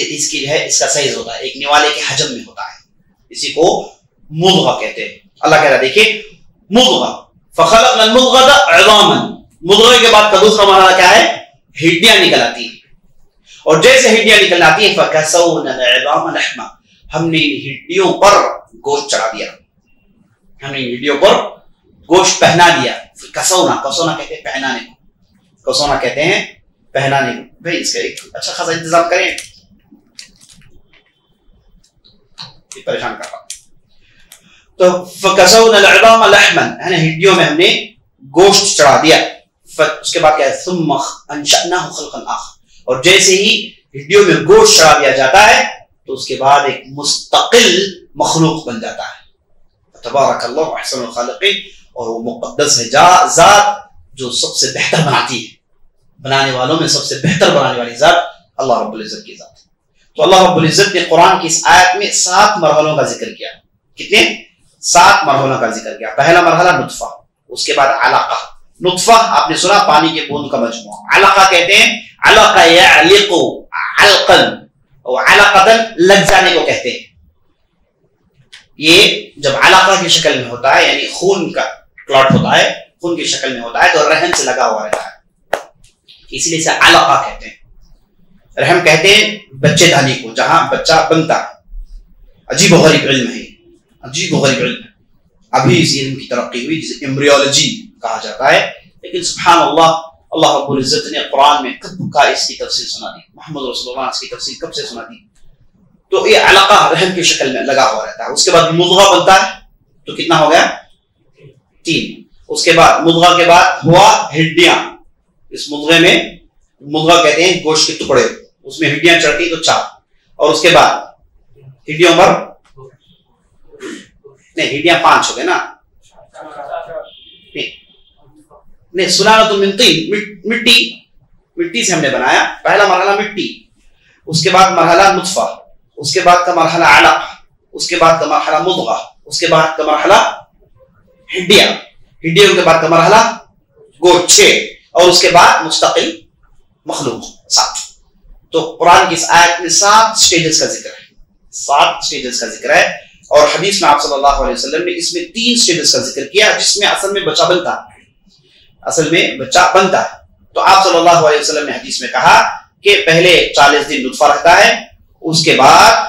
इसकी जो है इसका साइज होता है, एक निवाले के हजम में होता है, इसी को मुद्गा कहते हैं। अल्लाह कहता है देखिए मुद्गा फखलक़ना मुद्गता इज़ामन, मुद्गा के बाद का दूसरा माना क्या है? हड्डियां निकल आती है, और जैसे हड्डियां निकल आती है फकसवना इज़ाम लहमा, हमने इन हड्डियों पर गोश्त चढ़ा दिया, हमने इन हड्डियों पर गोश्त पहना दिया। कसौना, कसौना कहते हैं पहनाने को, कसौना कहते हैं पहनाने को। भाई इसका एक अच्छा खासा इंतजाम करें, परेशान कर रहा। तो फकसवना अलइज़ाम लहमन, यानी हड्डियों में हमने गोश्त चढ़ा दिया। उसके बाद क्या है? सुम्मा अंशअनाहु खल्क़न आखर, और जैसे ही हड्डियों में गोश्त चढ़ा दिया जाता है तो उसके बाद एक मुस्तकिल मखलूक बन जाता है। तबारकल्लाहु अहसनुल खालिक़ीन, और वो मुक़द्दस है जात जो सबसे बेहतर बनाती है, बनाने वालों में सबसे बेहतर बनाने वाली जात अल्लाह रब्बुल इज़्ज़त की जात है। तो अल्लाह रब्बुल इज़्ज़त ने कुरान की इस आयत में सात मरहलों का जिक्र किया। कितने? सात मरहलों का जिक्र किया। पहला मरहला नुतफा, उसके बाद अलाका। नुतफा आपने सुना पानी के बूंद का मजमुआ। अलाका कहते हैं अलाका यअलिक़ु अलक़न, और अलक़तन लग जाने को कहते हैं। ये जब अलाका की शक्ल में होता है, यानी खून का क्लॉट होता है, खून की शक्ल में होता है, तो रहन से लगा हुआ रहता है, इसलिए इसे अलाका कहते हैं। रहम कहते हैं बच्चेदानी को, जहां बच्चा बनता है। अजीब गरीब इल्म है, अजीब गरीब इल्म है। अभी इस इल्म की तरक्की हुई जिसे एम्ब्रियोलॉजी कहा जाता है, लेकिन सुभान अल्लाह, अल्लाह रब्बुल इज्जत ने कुरान में कब का इसकी तफसीर सुना दी, मोहम्मद रसूलुल्लाह इसकी तफसीर कब से सुना दी। तो ये अलाका रहम की शक्ल में लगा हुआ रहता है। उसके बाद मुद्गा बनता है, तो कितना हो गया? तीन। उसके बाद मुद्गा के बाद हुआ हड्डियां, इस मुद्गे में मुद्गा कहते हैं गोश्त के टुकड़े, उसमें हड्डियां चढ़ती तो चार, और उसके बाद हड्डियों पर नहीं, हड्डियां पांच हो गए ना, नहीं ने सुलालतुन मिन तीन, मिट्टी मिट्टी से हमने बनाया। पहला मरहला मिट्टी, उसके बाद मरहला नुतफा, उसके बाद का मरहला अलक, उसके बाद का मरहला मुद्गा, उसके बाद का मरहला हिड्डिया, हिड्डियों के बाद का मरहला गोचे, और उसके बाद मुस्तकिल मखलूक सात। तो कुरान की इस आयत में सात स्टेजेस का जिक्र है, सात स्टेजेस का जिक्र है। और हदीस में आप सल्लल्लाहु अलैहि वसल्लम ने इसमें तीन स्टेजेस का जिक्र किया, जिसमें असल में बच्चा बनता है, असल में बच्चा बनता है। तो आप सल्लल्लाहु अलैहि वसल्लम ने हदीस में कहा कि पहले चालीस दिन नुतफा रहता है, उसके बाद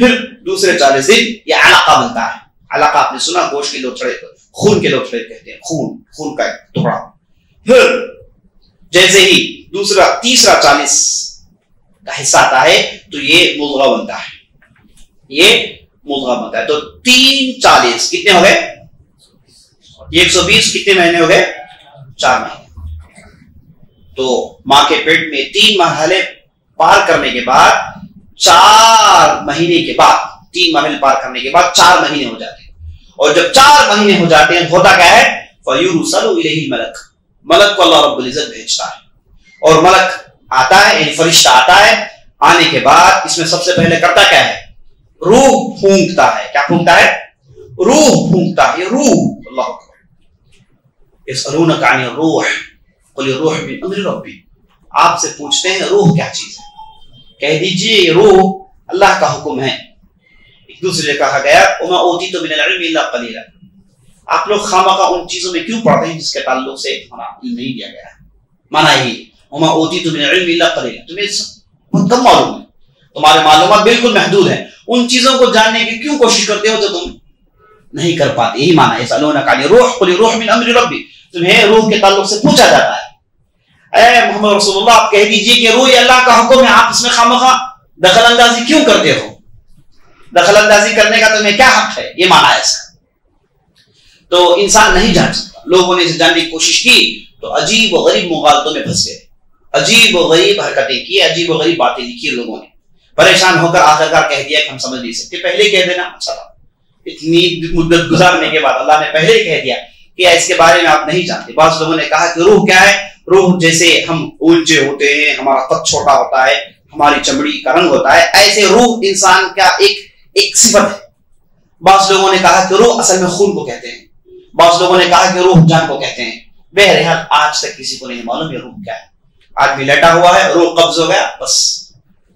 फिर दूसरे चालीस दिन यह अलाका बनता है। अलाका आपने सुना, गोश्त के लोथड़े, खून के लोथड़े कहते हैं, खून खून का टुकड़ा। फिर जैसे ही दूसरा तीसरा चालीस का हिस्सा आता है तो ये मुद्गा बनता है, ये मुद्गा बनता है। तो तीन चालीस कितने हो गए? एक सौ बीस कितने महीने हो गए? चार महीने। तो मां के पेट में तीन मरहले पार करने के बाद चार महीने के बाद, तीन मरहले पार करने के बाद चार महीने हो जाते हैं। और जब चार महीने हो जाते हैं होता क्या है? फयुरसलु इलैहि मलक, मलक को अल्लाह रब्बुल इज्जत भेजता है। और मलक आता है, यानी फरिश्ता आता है। आने के बाद इसमें सबसे पहले करता क्या है? रूह फूंकता है। क्या फूंकता है? रूह फूंकता है। ये रूह, अल्लाह अकबर। यसअलूनक अनिर रूह कुल रूह मिन अम्रि रब्बी, आपसे पूछते हैं रूह क्या चीज है? कह दीजिए ये रूह अल्लाह का हुक्म है। एक दूसरे कहा गया उमा ओतीतु मिनल इल्मि इल्ला कलीला, आप लोग खामखा उन चीजों में क्यों पढ़ते हैं जिसके ताल्लुक से नहीं दिया गया? माना ही उमा ओतीतु मिनल इल्मि इल्ला कलीला, तुम्हें बहुत कम मालूम है, तुम्हारे मालूमात बिल्कुल महदूद है। उन चीजों को जानने की क्यों कोशिश करते हो जो तुम नहीं कर पाते? यही माना है। सलोना काली रूह कुल रूह मिन अम्रि रब्बी, तुम्हें रूह के ताल्लुक से पूछा जाता है। ए मोहम्मद रसूलुल्लाह, आप कह दीजिए कि रूह अल्लाह का हुक्म है, आप इसमें खामखा दखल अंदाजी क्यों करते हो? दखल अंदाजी करने का तुम्हें क्या हक है? ये माना है। तो इंसान नहीं जान सकता। लोगों ने इसे जानने की कोशिश की तो अजीब और गरीब मुगालतों में फंस गए, अजीब और गरीब हरकतें की, अजीब और गरीब बातें लिखी लोगों ने। परेशान होकर आखिरकार कह दिया कि हम समझ नहीं सकते। पहले कह देना अच्छा था। इतनी मुद्दत गुजारने के बाद अल्लाह ने पहले ही कह दिया कि इसके बारे में आप नहीं जानते। बाद लोगों ने कहा कि रूह क्या है? रूह जैसे हम ऊंचे होते हैं, हमारा कद छोटा होता है, हमारी चमड़ी का रंग होता है, ऐसे रूह इंसान का एक एक सिफत है। बाद लोगों ने कहा कि रूह असल में खून को कहते हैं। बाद लोगों ने कहा कि रूह जान को कहते हैं। बहरहाल आज तक किसी को नहीं मालूम ये रूह क्या है। आदमी लेटा हुआ है, रूह कब्ज हो गया, बस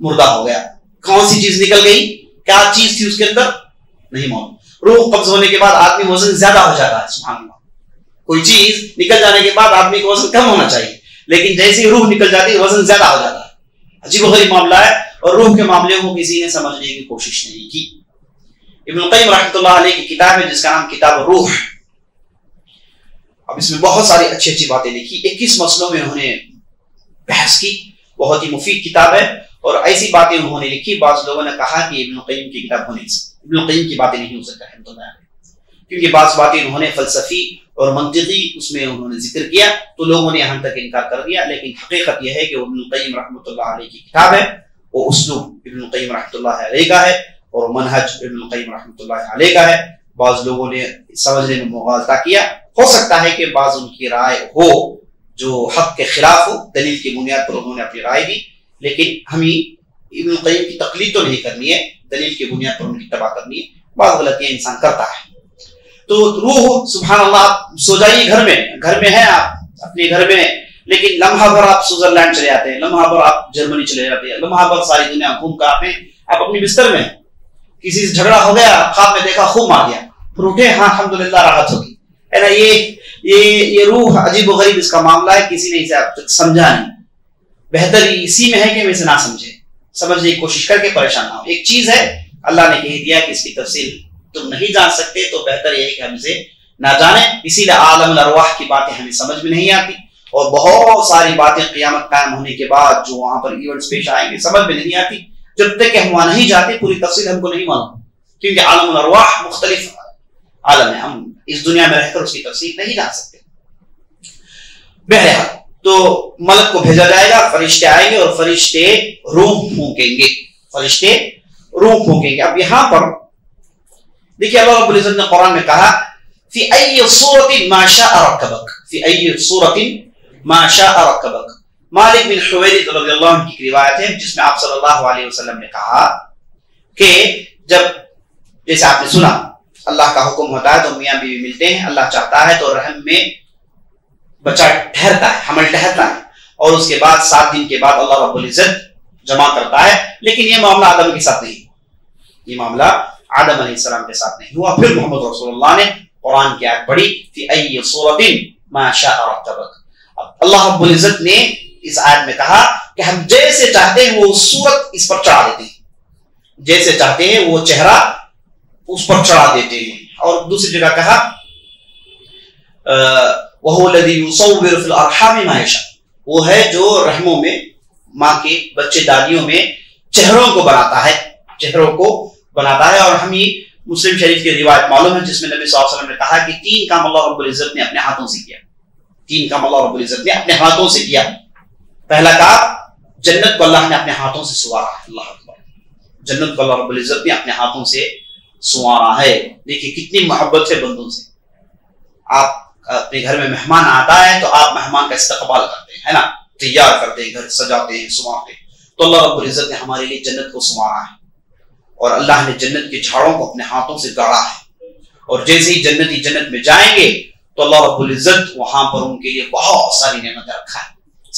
मुर्दा हो गया। कौन सी चीज निकल गई, क्या चीज थी उसके अंदर, नहीं मालूम। रूह कब्ज होने के बाद आदमी वजन ज्यादा हो जाता है। सुभान अल्लाह, कोई चीज निकल जाने के बाद आदमी को वजन कम होना चाहिए, लेकिन जैसे ही रूह निकल जाती है वजन ज्यादा हो जाता है। अजीबोगरीब मामला है। और रूह के मामले को किसी ने समझने की कोशिश नहीं की। इब्न तैमिय्या रहमतुल्लाह अलैह की किताब है जिसका नाम किताब रूह। अब इसमें बहुत सारी अच्छी अच्छी बातें लिखी, इक्कीस मसलों में उन्होंने बहस की। बहुत ही मुफीद किताब है और ऐसी बातें उन्होंने लिखी। बाज़ लोगों ने कहा कि इब्न क़य्यिम की किताब होने से इब्न क़य्यिम की बातें नहीं हो सकता है, तो क्योंकि बाज़ बातें उन्होंने फलसफी और मंतिकी उसमें उन्होंने जिक्र किया तो लोगों ने यहाँ तक इनकार कर दिया। लेकिन हकीकत यह है कि इब्न क़य्यिम रहमतुल्लाह अलैह की किताब है, वो उसलूब इब्न क़य्यिम रहमतुल्लाह अलैह का है और मनहज इब्न क़य्यिम रहमतुल्लाह अलैह का है। बाज़ लोगों ने समझने में मुग़ालता किया। हो सकता है कि बाज़ उनकी राय हो जो हक के खिलाफ हो, दलील की बुनियाद पर उन्होंने अपनी राय दी, लेकिन हमें इब्न क़य्यिम की तकलीद तो नहीं करनी है, दलील की बुनियाद पर उनकी तबाह करनी है। बाज़ गलतियाँ इंसान करता है। तो रूह, सुभान अल्लाह, आप सो जाइए घर में, घर में है आप अपने घर में, लेकिन लम्हा भर आप स्विट्जरलैंड चले जाते हैं, लम्हा भर आप जर्मनी चले जाते हैं, लम्हा भर सारी दुनिया घूम कर आते हैं। आप अपने बिस्तर में, किसी से झगड़ा हो गया, ख्वाब में देखा, खूब मार दिया, फिर उठे, हाँ अल्हम्दुलिल्लाह राहत होगी, है ना। ये ये ये रूह अजीब व गरीब इसका मामला है, किसी ने इसे अब तक समझा नहीं। बेहतर इसी में है कि इसे ना समझे, समझने की कोशिश करके परेशान ना हो। एक चीज है अल्लाह ने कह दिया कि इसकी तफसील तुम नहीं जान सकते, तो बेहतर यह है कि हम इसे ना जाने। इसीलिए आलम अरवाह की बातें हमें समझ में नहीं आती और बहुत सारी बातें क़यामत कायम होने के बाद जो वहां पर इवेंट्स पेश आएंगे समझ में नहीं आती। जब तक कि हम वहां नहीं जाते पूरी तफसील हमको नहीं मालूम, क्योंकि आलम अरवाह मुख्तलिफ आलम है, हम इस दुनिया में रहकर उसकी तफसील नहीं जान सकते। बहरहाल तो मलक को भेजा जाएगा, फरिश्ते आएंगे और फरिश्ते रूह फूकेंगे, फरिश्ते रूह फूकेंगे। अब यहाँ पर देखिए अल्लाह रब्बुल इज्जत ने कुरान में कहा फी अय्यि सूरतिन मा शाअ रक्कबक, फी अय्यि सूरतिन मा शाअ रकबक। मालिक बिन हुवैरह रज़ियल्लाहु अन्हु की रिवायत है जिसमें आप सल्लल्लाहु अलैहि वसल्लम ने कहा कि जब, जैसे आपने सुना, अल्लाह का हुक्म होता है तो मियाँ बीवी मिलते हैं, अल्लाह चाहता है तो रहम में बच्चा ठहरता है, हमल ठहरता है, और उसके बाद सात दिन के बाद अल्लाह रब्बुल इज्जत जमा करता है। लेकिन यह मामला आदम के साथ नहीं हुआ, ये मामला आदम अलैहिस्सलाम के साथ नहीं हुआ। फिर मोहम्मद रसूलुल्लाह ने कुरान की आयत पढ़ी फी अय्यि सूरतिन मा शाअ रकबक। अब अल्लाह रब्बुल इज्जत ने इस आयत में कहा कि हम जैसे चाहते हैं वो सूरत इस पर चढ़ा देते हैं, जैसे चाहते हैं वो चेहरा उस पर चढ़ा देते हैं। और दूसरी जगह कहा वहु लज़ी युसव्विरु फिल अरहाम मा यशा, वो है जो रहमों में, माँ के बच्चे दादियों में चेहरों को बनाता है, चेहरों को बनाता है। और हम ये मुस्लिम शरीफ की रिवायत मालूम है जिसमें नबी सल्लल्लाहु अलैहि वसल्लम ने कहा कि तीन काम अल्लाह रब्बुल इज्जत ने अपने हाथों से किया, तीन काम अल्लाह रब्बुल इज्जत ने अपने हाथों से किया। पहला काम, जन्नत को अल्लाह ने अपने हाथों से संवारा है, अल्लाह अकबर, जन्नत को अल्लाह रब्बुल इज्जत ने अपने हाथों से संवारा है। देखिए कितनी मोहब्बत है बंदों से। आप अपने घर में मेहमान आता है तो आप मेहमान का इस्तकबाल करते हैं, है ना, तैयार करते हैं, घर सजाते हैं, सुंवारते हैं। तो अल्लाह रब्बुल इज्जत ने हमारे लिए जन्नत को संवारा है और अल्लाह ने जन्नत के झाड़ों को अपने हाथों से गाड़ा है। और जैसे ही जन्नती जन्नत में जाएंगे तो अल्लाह रब्बुल इज्जत वहां पर उनके लिए बहुत सारी नेमतें रखा है।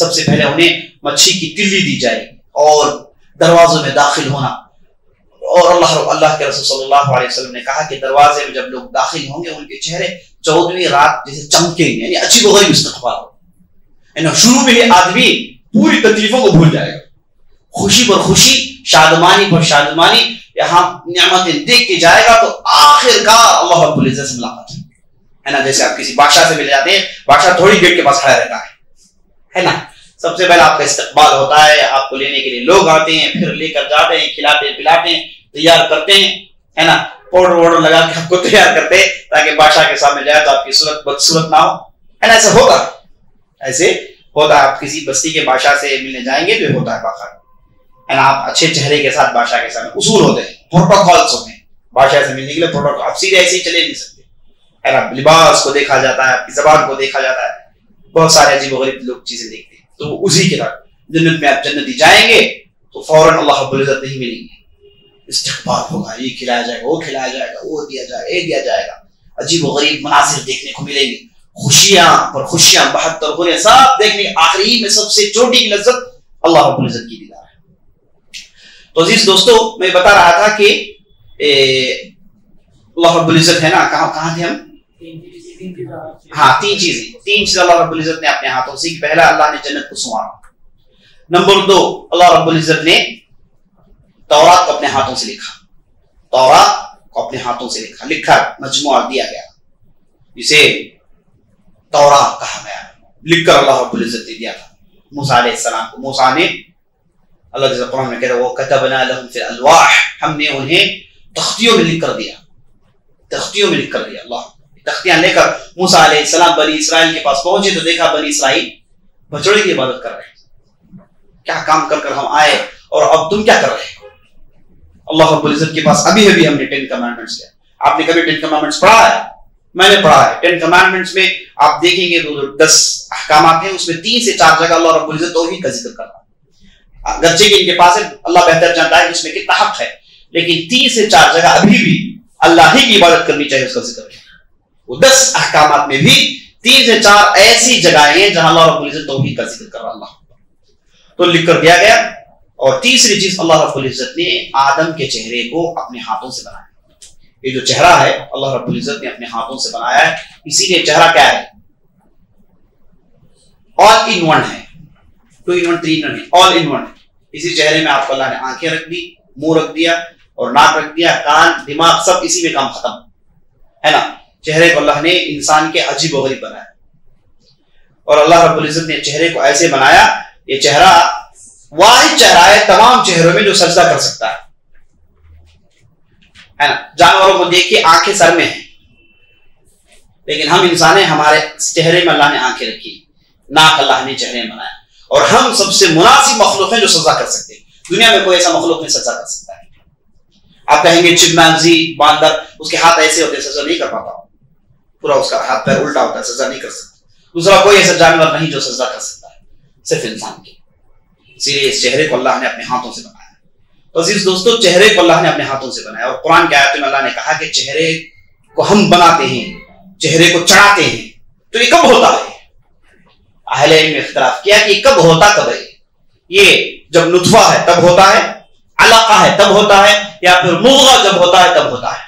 सबसे पहले उन्हें मच्छी की तिल्ली दी जाएगी और दरवाजों में दाखिल होना। और अल्लाह अल्लाह के रसूल सल्लल्लाहु अलैहि वसल्लम ने कहा कि दरवाजे में जब लोग दाखिल होंगे उनके चेहरे चौदहवीं रात जैसे चमकेंगे, यानी अच्छी बगैर मुस्तकबाल हो। शुरू में ही आदमी पूरी तकलीफों को भूल जाएगा, खुशी पर खुशी, शादमानी पर शादमानी, यहाँ नियामतें देख के जाएगा तो आखिरकार अल्लाह रब्बुल इज्जत से मुलाकात है ना। जैसे आप किसी बादशाह से मिल जाते हैं, बादशाह थोड़ी गेट के पास खड़ा रहता है, है ना। सबसे पहले आपका इस्तकबाल होता है, आपको लेने के लिए लोग आते हैं, फिर लेकर जाते हैं, खिलाते पिलाते हैं, तैयार करते हैं, है ना, पाउडर वाउडर लगा के आपको तैयार करते हैं ताकि बादशाह के सामने जाए तो आपकी सूरत बदसूरत ना हो, है ना। ऐसा होगा, ऐसे होता है। आप किसी बस्ती के बादशाह से मिलने जाएंगे तो होता है बादशाह, है ना, आप अच्छे चेहरे के साथ बादशाह के सामने। उसूल होते हैं, प्रोटोकॉल्स होते हैं बादशाह से मिलने के लिए, प्रोटोकॉल। आप सीधे ऐसे ही चले नहीं सकते, है ना। लिबास को देखा जाता है, आपकी जबान को देखा जाता है, बहुत सारे अजीब वगरीब लोग चीजें देखते हैं। तो उसी के साथ जन्नत में आप जन्नती जाएंगे तो फौरन अल्लाह रब्बुल इज्जत नहीं मिलेंगे, इस्तकबाल होगा, ये खिलाया जाएगा, वो खिलाया जाएगा, वो दिया जाएगा, ये दिया जाएगा, अजीब वगरीब मनाजिर देखने को मिलेंगे, खुशियां पर खुशियां, बहत्तर गुने सब देखने। आखिरी में सबसे छोटी लज्जत अल्लाह रब्बुल इज्जत की दीदार है। तो अजीज दोस्तों, मैं बता रहा था कि अल्लाह रब्बुल इज्जत है ना, कहां कहां थे हम? हाँ, तीन चीजें, तीन चीज अल्लाह रब्बुल इज्जत ने अपने हाथों से। पहला, अल्लाह ने जन्नत को संवारा। नंबर दो, अल्लाह रब्बुल इज्जत ने तौरात को अपने हाथों से लिखा, तौरात को अपने हाथों से लिखा, लिखा मजमूआ दिया गया, इसे तौरा कहा गया, लिखकर अल्लाह रब्बुल इज्जत ने दिया था मूसा अलैहिस्सलाम को। मूसा ने, अल्लाह जैसा कुरान में कह रहा है, वो कतबना लहुम फिल अलवाह, हमने उन्हें तख्तियों में लिखकर दिया, तख्तियों में लिखकर दिया। अल्लाह तख्तियां लेकर मूसा अलैहिस्सलाम बनी इसराइल के पास पहुंचे तो देखा बनी इसराइल बछड़े की इबादत कर रहे हैं। क्या काम कर कर हम आए और अब तुम क्या कर रहे हो? अल्लाह रब्बुल इज्जत के पास अभी अभी हमने टेन कमांडमेंट्स लिया। आपने कभी टेन कमांडमेंट्स पढ़ा है? मैंने पढ़ा है। टेन कमांडमेंट्स में आप देखेंगे तो दस अहकाम आते हैं, उसमें तीन से चार जगह अल्लाह रब्बुल इज्जत तौहीद का जिक्र करता है। अगरचे कि इनके पास है, अल्लाह बेहतर जानता है इसमें कितना हक है, लेकिन तीन से चार जगह अभी भी अल्लाह ही की इबादत करनी चाहिए, उसका जिक्र है। वो दस अहकाम में भी तीन से चार ऐसी जगह है जहां अल्लाह रब्बुल इज्जत तौहीद का जिक्र कर रहा है, तो लिख कर दिया गया। और तीसरी चीज, अल्लाह रब्बुल इज्जत ने आदम के चेहरे को अपने हाथों से बनाया। ये जो चेहरा है अल्लाह रब्बुल इज्जत ने अपने हाथों से बनाया है, इसीलिए चेहरा क्या है? ऑल इन वन है, two in one, three in one है, ऑल इन वन है। इसी चेहरे में आपको अल्लाह ने आंखें रख दी, मुंह रख दिया और नाक रख दिया, कान, दिमाग, सब इसी में काम खत्म, है ना। चेहरे को अल्लाह ने इंसान के अजीब वगरीब बनाया और अल्लाह रब्बुल इज्जत ने चेहरे को ऐसे बनाया, ये चेहरा वाहिद चेहरा है तमाम चेहरों में जो सजदा कर सकता है, है ना। जानवरों को देख के आंखें सर में है, लेकिन हम इंसान हैं, हमारे चेहरे में अल्लाह ने आंखें रखी, नाक अल्लाह ने चेहरे में बनाया, और हम सबसे मुनासिब मखलूक हैं जो सजा कर सकते हैं। दुनिया में कोई ऐसा मखलूक नहीं सजा कर सकता है। आप कहेंगे चिम्पांजी, बांदर, उसके हाथ ऐसे होते, सजा नहीं कर पाता, पूरा उसका हाथ पैर उल्टा होता है, सजा नहीं कर सकता। दूसरा कोई ऐसा जानवर नहीं जो सजदा कर सकता है, सिर्फ इंसान की। इसीलिए इस चेहरे को अल्लाह ने अपने हाथों से बनाया। तो अजीज दोस्तों, चेहरे को अल्लाह ने अपने हाथों से बनाया और कुरान की आयत में अल्लाह ने कहा कि चेहरे को हम बनाते हैं, चेहरे को चढ़ाते हैं। तो ये कब होता है? अहले इल्म ने इख्तलाफ किया कि कब होता कब है ये। जब नुतफा है तब होता है, अलाका है तब होता है, या फिर मुद्गा जब होता है तब होता है,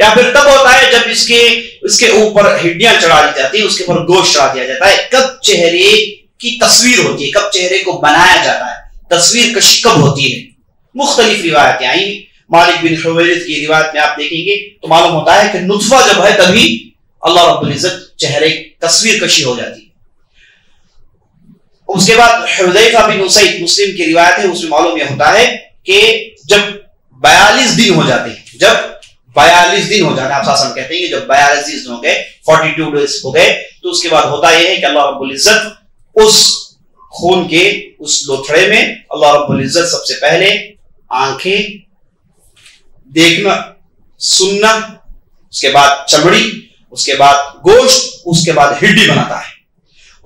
या फिर तब होता है जब इसके इसके ऊपर हड्डियां चढ़ा दी जाती है, उसके ऊपर गोश्त चढ़ा दिया जाता है। कब चेहरे की तस्वीर होती है, कब चेहरे को बनाया जाता है, तस्वीर कशी कब होती है? मुख्तलिफ रिवायतें आई। मालिक बिन हुवैरह की रिवायत में आप देखेंगे तो मालूम होता है कि नुतफा जब है तभी अल्लाह रब्बुल इज्जत चेहरे तस्वीर कशी हो जाती है। उसके बाद हुदैफा बिन उसैद, मुस्लिम की रिवायत है, उसमें मालूम यह होता है कि जब बयालीस दिन हो जाते हैं, जब बयालीस दिन हो जाते हैं, आप शासन कहते हैं कि जब बयालीस दिन हो गए, बयालीस डेज हो गए, तो उसके बाद होता यह है कि अल्लाह रब्बुल इज्जत उस खून के उस लोथड़े में अल्लाह रब्बुल इज्जत सबसे पहले आंखें, देखना, सुनना, उसके बाद चमड़ी, उसके बाद गोश्त, उसके बाद हड्डी बनाता है,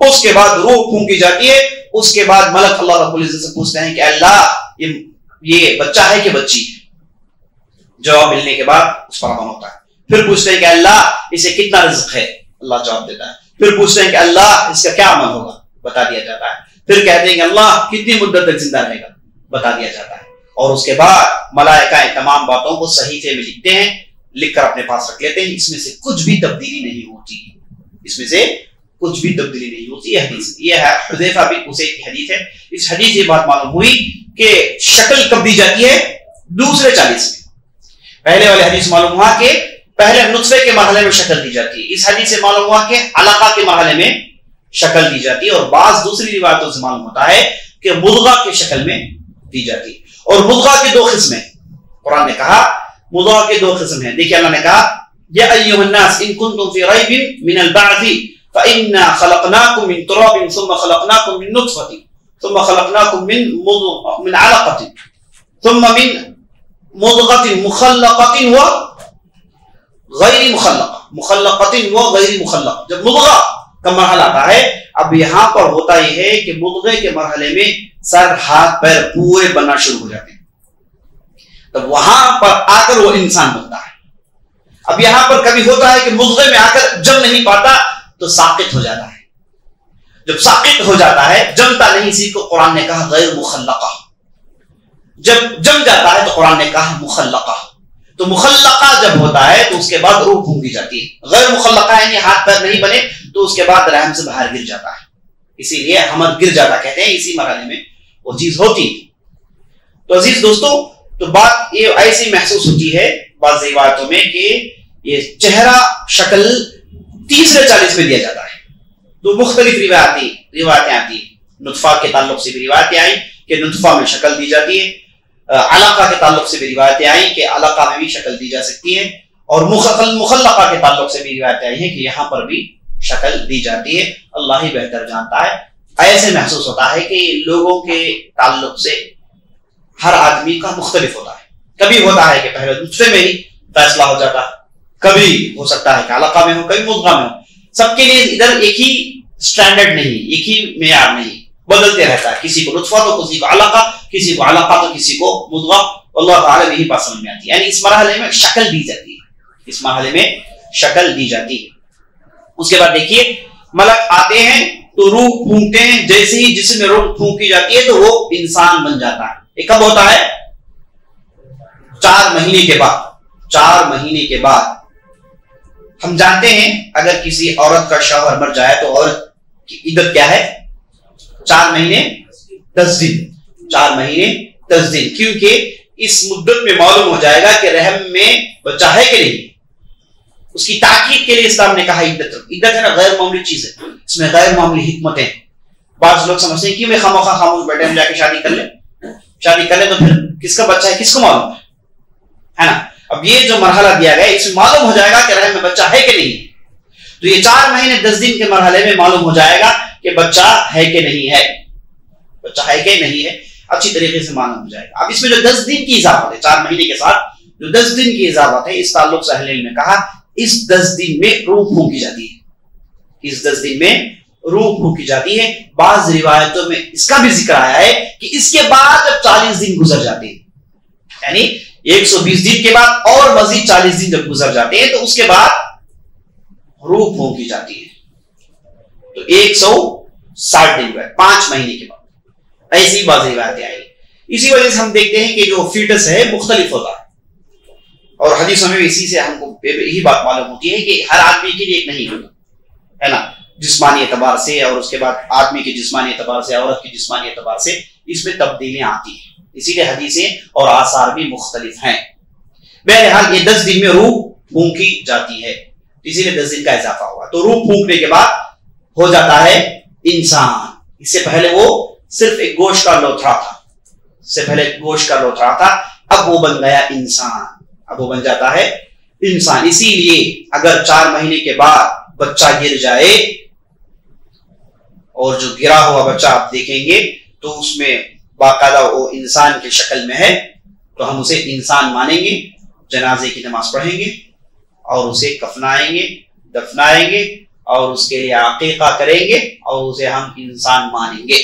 उसके बाद रूह फूंकी जाती है, उसके बाद मलक अल्लाह रब्बुल इज्जत से पूछते हैं कि अल्लाह ये ये बच्चा है कि बच्ची है। जवाब मिलने के बाद उस पर अमल होता है। फिर पूछते हैं कि अल्लाह इसे कितना रिज्क है, अल्लाह जवाब देता है। फिर पूछते हैं कि अल्लाह इसका क्या अमल होगा, बता दिया जाता है। फिर कहते हैं कि अल्लाह कितनी मुद्दत तक जिंदा रहेगा, बता दिया जाता है। और उसके बाद मलाइकाएं तमाम बातों को सहीफे में लिखते हैं, लिखकर अपने पास रख लेते हैं। इसमें से कुछ भी तब्दीली नहीं होती, इसमें से कुछ भी तब्दीली नहीं होती। हदीस ये है, हुदैफा बिन उसैद की हदीस है। इस हदीस से बात मालूम हुई कि शक्ल कब दी जाती है? दूसरे चालीस में। पहले वाले हदीस मालूम हुआ कि पहले नुत्फे के मरहले में शक्ल दी जाती है। इस हदीस से मालूम हुआ कि अलका के मरहले में शक्ल दी जाती है। और बाज दूसरी रिवायतों से मालूम होता है कि मुद्गा के शक्ल में दी जाती है। और मुद्गा की दो किस्में, कुरान ने कहा मुद्गा की दो किस्म है। देखिए अल्लाह ने कहा या अय्युहा नास इन कुंतुम फी रैबिन मिनल बअथ فإنا خلقناكم من تراب ثم خلقناكم من نطفة ثم خلقناكم من مضغة من علقة ثم من مضغة مخلقة وغير مخلقة مخلقة وغير مخلقة। जब मुद्गा का मरहला आता है, अब यहाँ पर होता यह है कि मुद्गे के मरहले में सर, हाथ, पैर पूरे बनना शुरू हो जाते हैं। तब वहां पर आकर वो इंसान बनता है। अब यहाँ पर कभी होता है कि मुद्गे में आकर जम नहीं पाता तो साकित हो जाता है। जब साकित हो जाता है, जमता नहीं, इसी को कुरान ने कहा गैर मुखल्लका। जब जम जाता है तो कुरान ने कहा मुखल्लका। तो मुखल्लका जब होता है तो उसके बाद रूह फूंकी जाती है। गैर मुखल्लका यानी हाथ पैर नहीं बने तो उसके बाद रहम से बाहर गिर जाता है, इसीलिए हमर गिर जाता कहते हैं। इसी मरहले में वो चीज होती है। तो अजीज दोस्तों, तो बात ये ऐसी महसूस होती है बाज़ रिवायतों में कि ये चेहरा शक्ल तीसरे चालीस में दिया जाता है। तो मुख्तलिफ रिवायती रिवायतें आती है। नुतफा के ताल्लुक से भी रिवायतें आई कि नुतफा में शक्ल दी जाती है। अलाका के ताल्लुक से भी रिवायतें आई कि अलाका में भी शक्ल दी जा सकती है। और मुखल मुखल्लका के ताल्लुक से भी रिवायतें आई है कि यहाँ पर भी शक्ल दी जाती है। अल्लाह ही बेहतर जानता है। ऐसे महसूस होता है कि लोगों के ताल्लुक से हर आदमी का मुख्तलिफ होता है। कभी होता है कि पहले नुतफे में ही फैसला हो जाता है, कभी हो सकता है कि अलका में हो, कभी मुद्गा में हो। सबके लिए इधर एक ही स्टैंडर्ड नहीं, एक ही मेयार नहीं, बदलते रहता है। किसी को नुतफा तो किसी को अलका, किसी को अलका तो किसी को मुद्गा। अल्लाह ताला यही बात समझ में आती है। यानी इस मरहले में शक्ल दी जाती है, इस मरहले में शक्ल दी जाती है। उसके बाद देखिए मलक आते हैं तो रूह फूंकते हैं। जैसे ही जिसमें रूह फूंकी जाती है तो वो इंसान बन जाता है। ये कब होता है? चार महीने के बाद। चार महीने के बाद हम जानते हैं अगर किसी औरत का शौहर मर जाए तो औरत की इद्दत क्या है? चार महीने दस दिन। चार महीने दस दिन क्योंकि इस मुद्दत में मालूम हो जाएगा कि रहम में बच्चा है कि नहीं। उसकी ताकीद के लिए इस्लाम ने कहा इद्दत। इद्दत है ना गैर मामूली चीज है, इसमें गैर मामूली हिकमत है। बाज़ लोग समझते हैं कि मैं खामोखा खामोश बैठे हम जाके शादी कर ले, शादी कर ले तो फिर किसका बच्चा है किसको मालूम है ना। अब ये जो मरहला दिया गया इसमें मालूम हो जाएगा कि रहम में बच्चा है कि नहीं। तो ये चार महीने दस दिन के मरहले में मालूम हो जाएगा कि बच्चा है कि नहीं है, बच्चा है कि नहीं है, अच्छी तरीके से मालूम हो जाएगा। अब इसमें जो दस दिन की इजाफत है, चार महीने के साथ जो दस दिन की इजाफत है, इस ताल्लुक से अहले इल्म ने कहा इस दस दिन में रूह फूंकी जाती है। इस दस दिन में रूह फूकी जाती है। बाज रिवायतों में इसका भी जिक्र आया है कि इसके बाद जब चालीस दिन गुजर जाते हैं, यानी एक सौ बीस दिन के बाद और मजीद चालीस दिन जब गुजर जाते हैं तो उसके बाद रूह फूकी जाती है। तो एक सौ साठ दिन बाद, पांच महीने के बाद ऐसी बाज रिवायतें आई। इसी वजह से हम देखते हैं कि जो फीटस है मुख्तलिफ होता है और हदीसों में इसी से हमको यही बात मालूम होती है कि हर आदमी के लिए एक नहीं होता है ना, जिस्मानी एतबार से और उसके बाद आदमी के जिस्मानी एतबार से, औरत के जिस्मानी एतबार से इसमें तब्दीलियां आती हैं। इसीलिए हदीसें और आसार भी मुख्तलिफ हैं। बहरहाल ये दस दिन में रूह फूंकी जाती है, इसीलिए दस दिन का इजाफा हुआ। तो रूह फूंकने के बाद हो जाता है इंसान। इससे पहले वो सिर्फ एक गोश्त का लोथड़ा था, इससे पहले गोश्त का लोथड़ा था, अब वो बन गया इंसान, अब वो बन जाता है इंसान। इसीलिए अगर चार महीने के बाद बच्चा गिर जाए और जो गिरा हुआ बच्चा आप देखेंगे तो उसमें बाकायदा वो इंसान की शक्ल में है तो हम उसे इंसान मानेंगे, जनाजे की नमाज पढ़ेंगे और उसे कफनाएंगे, दफनाएंगे और उसके लिए अकीका करेंगे और उसे हम इंसान मानेंगे।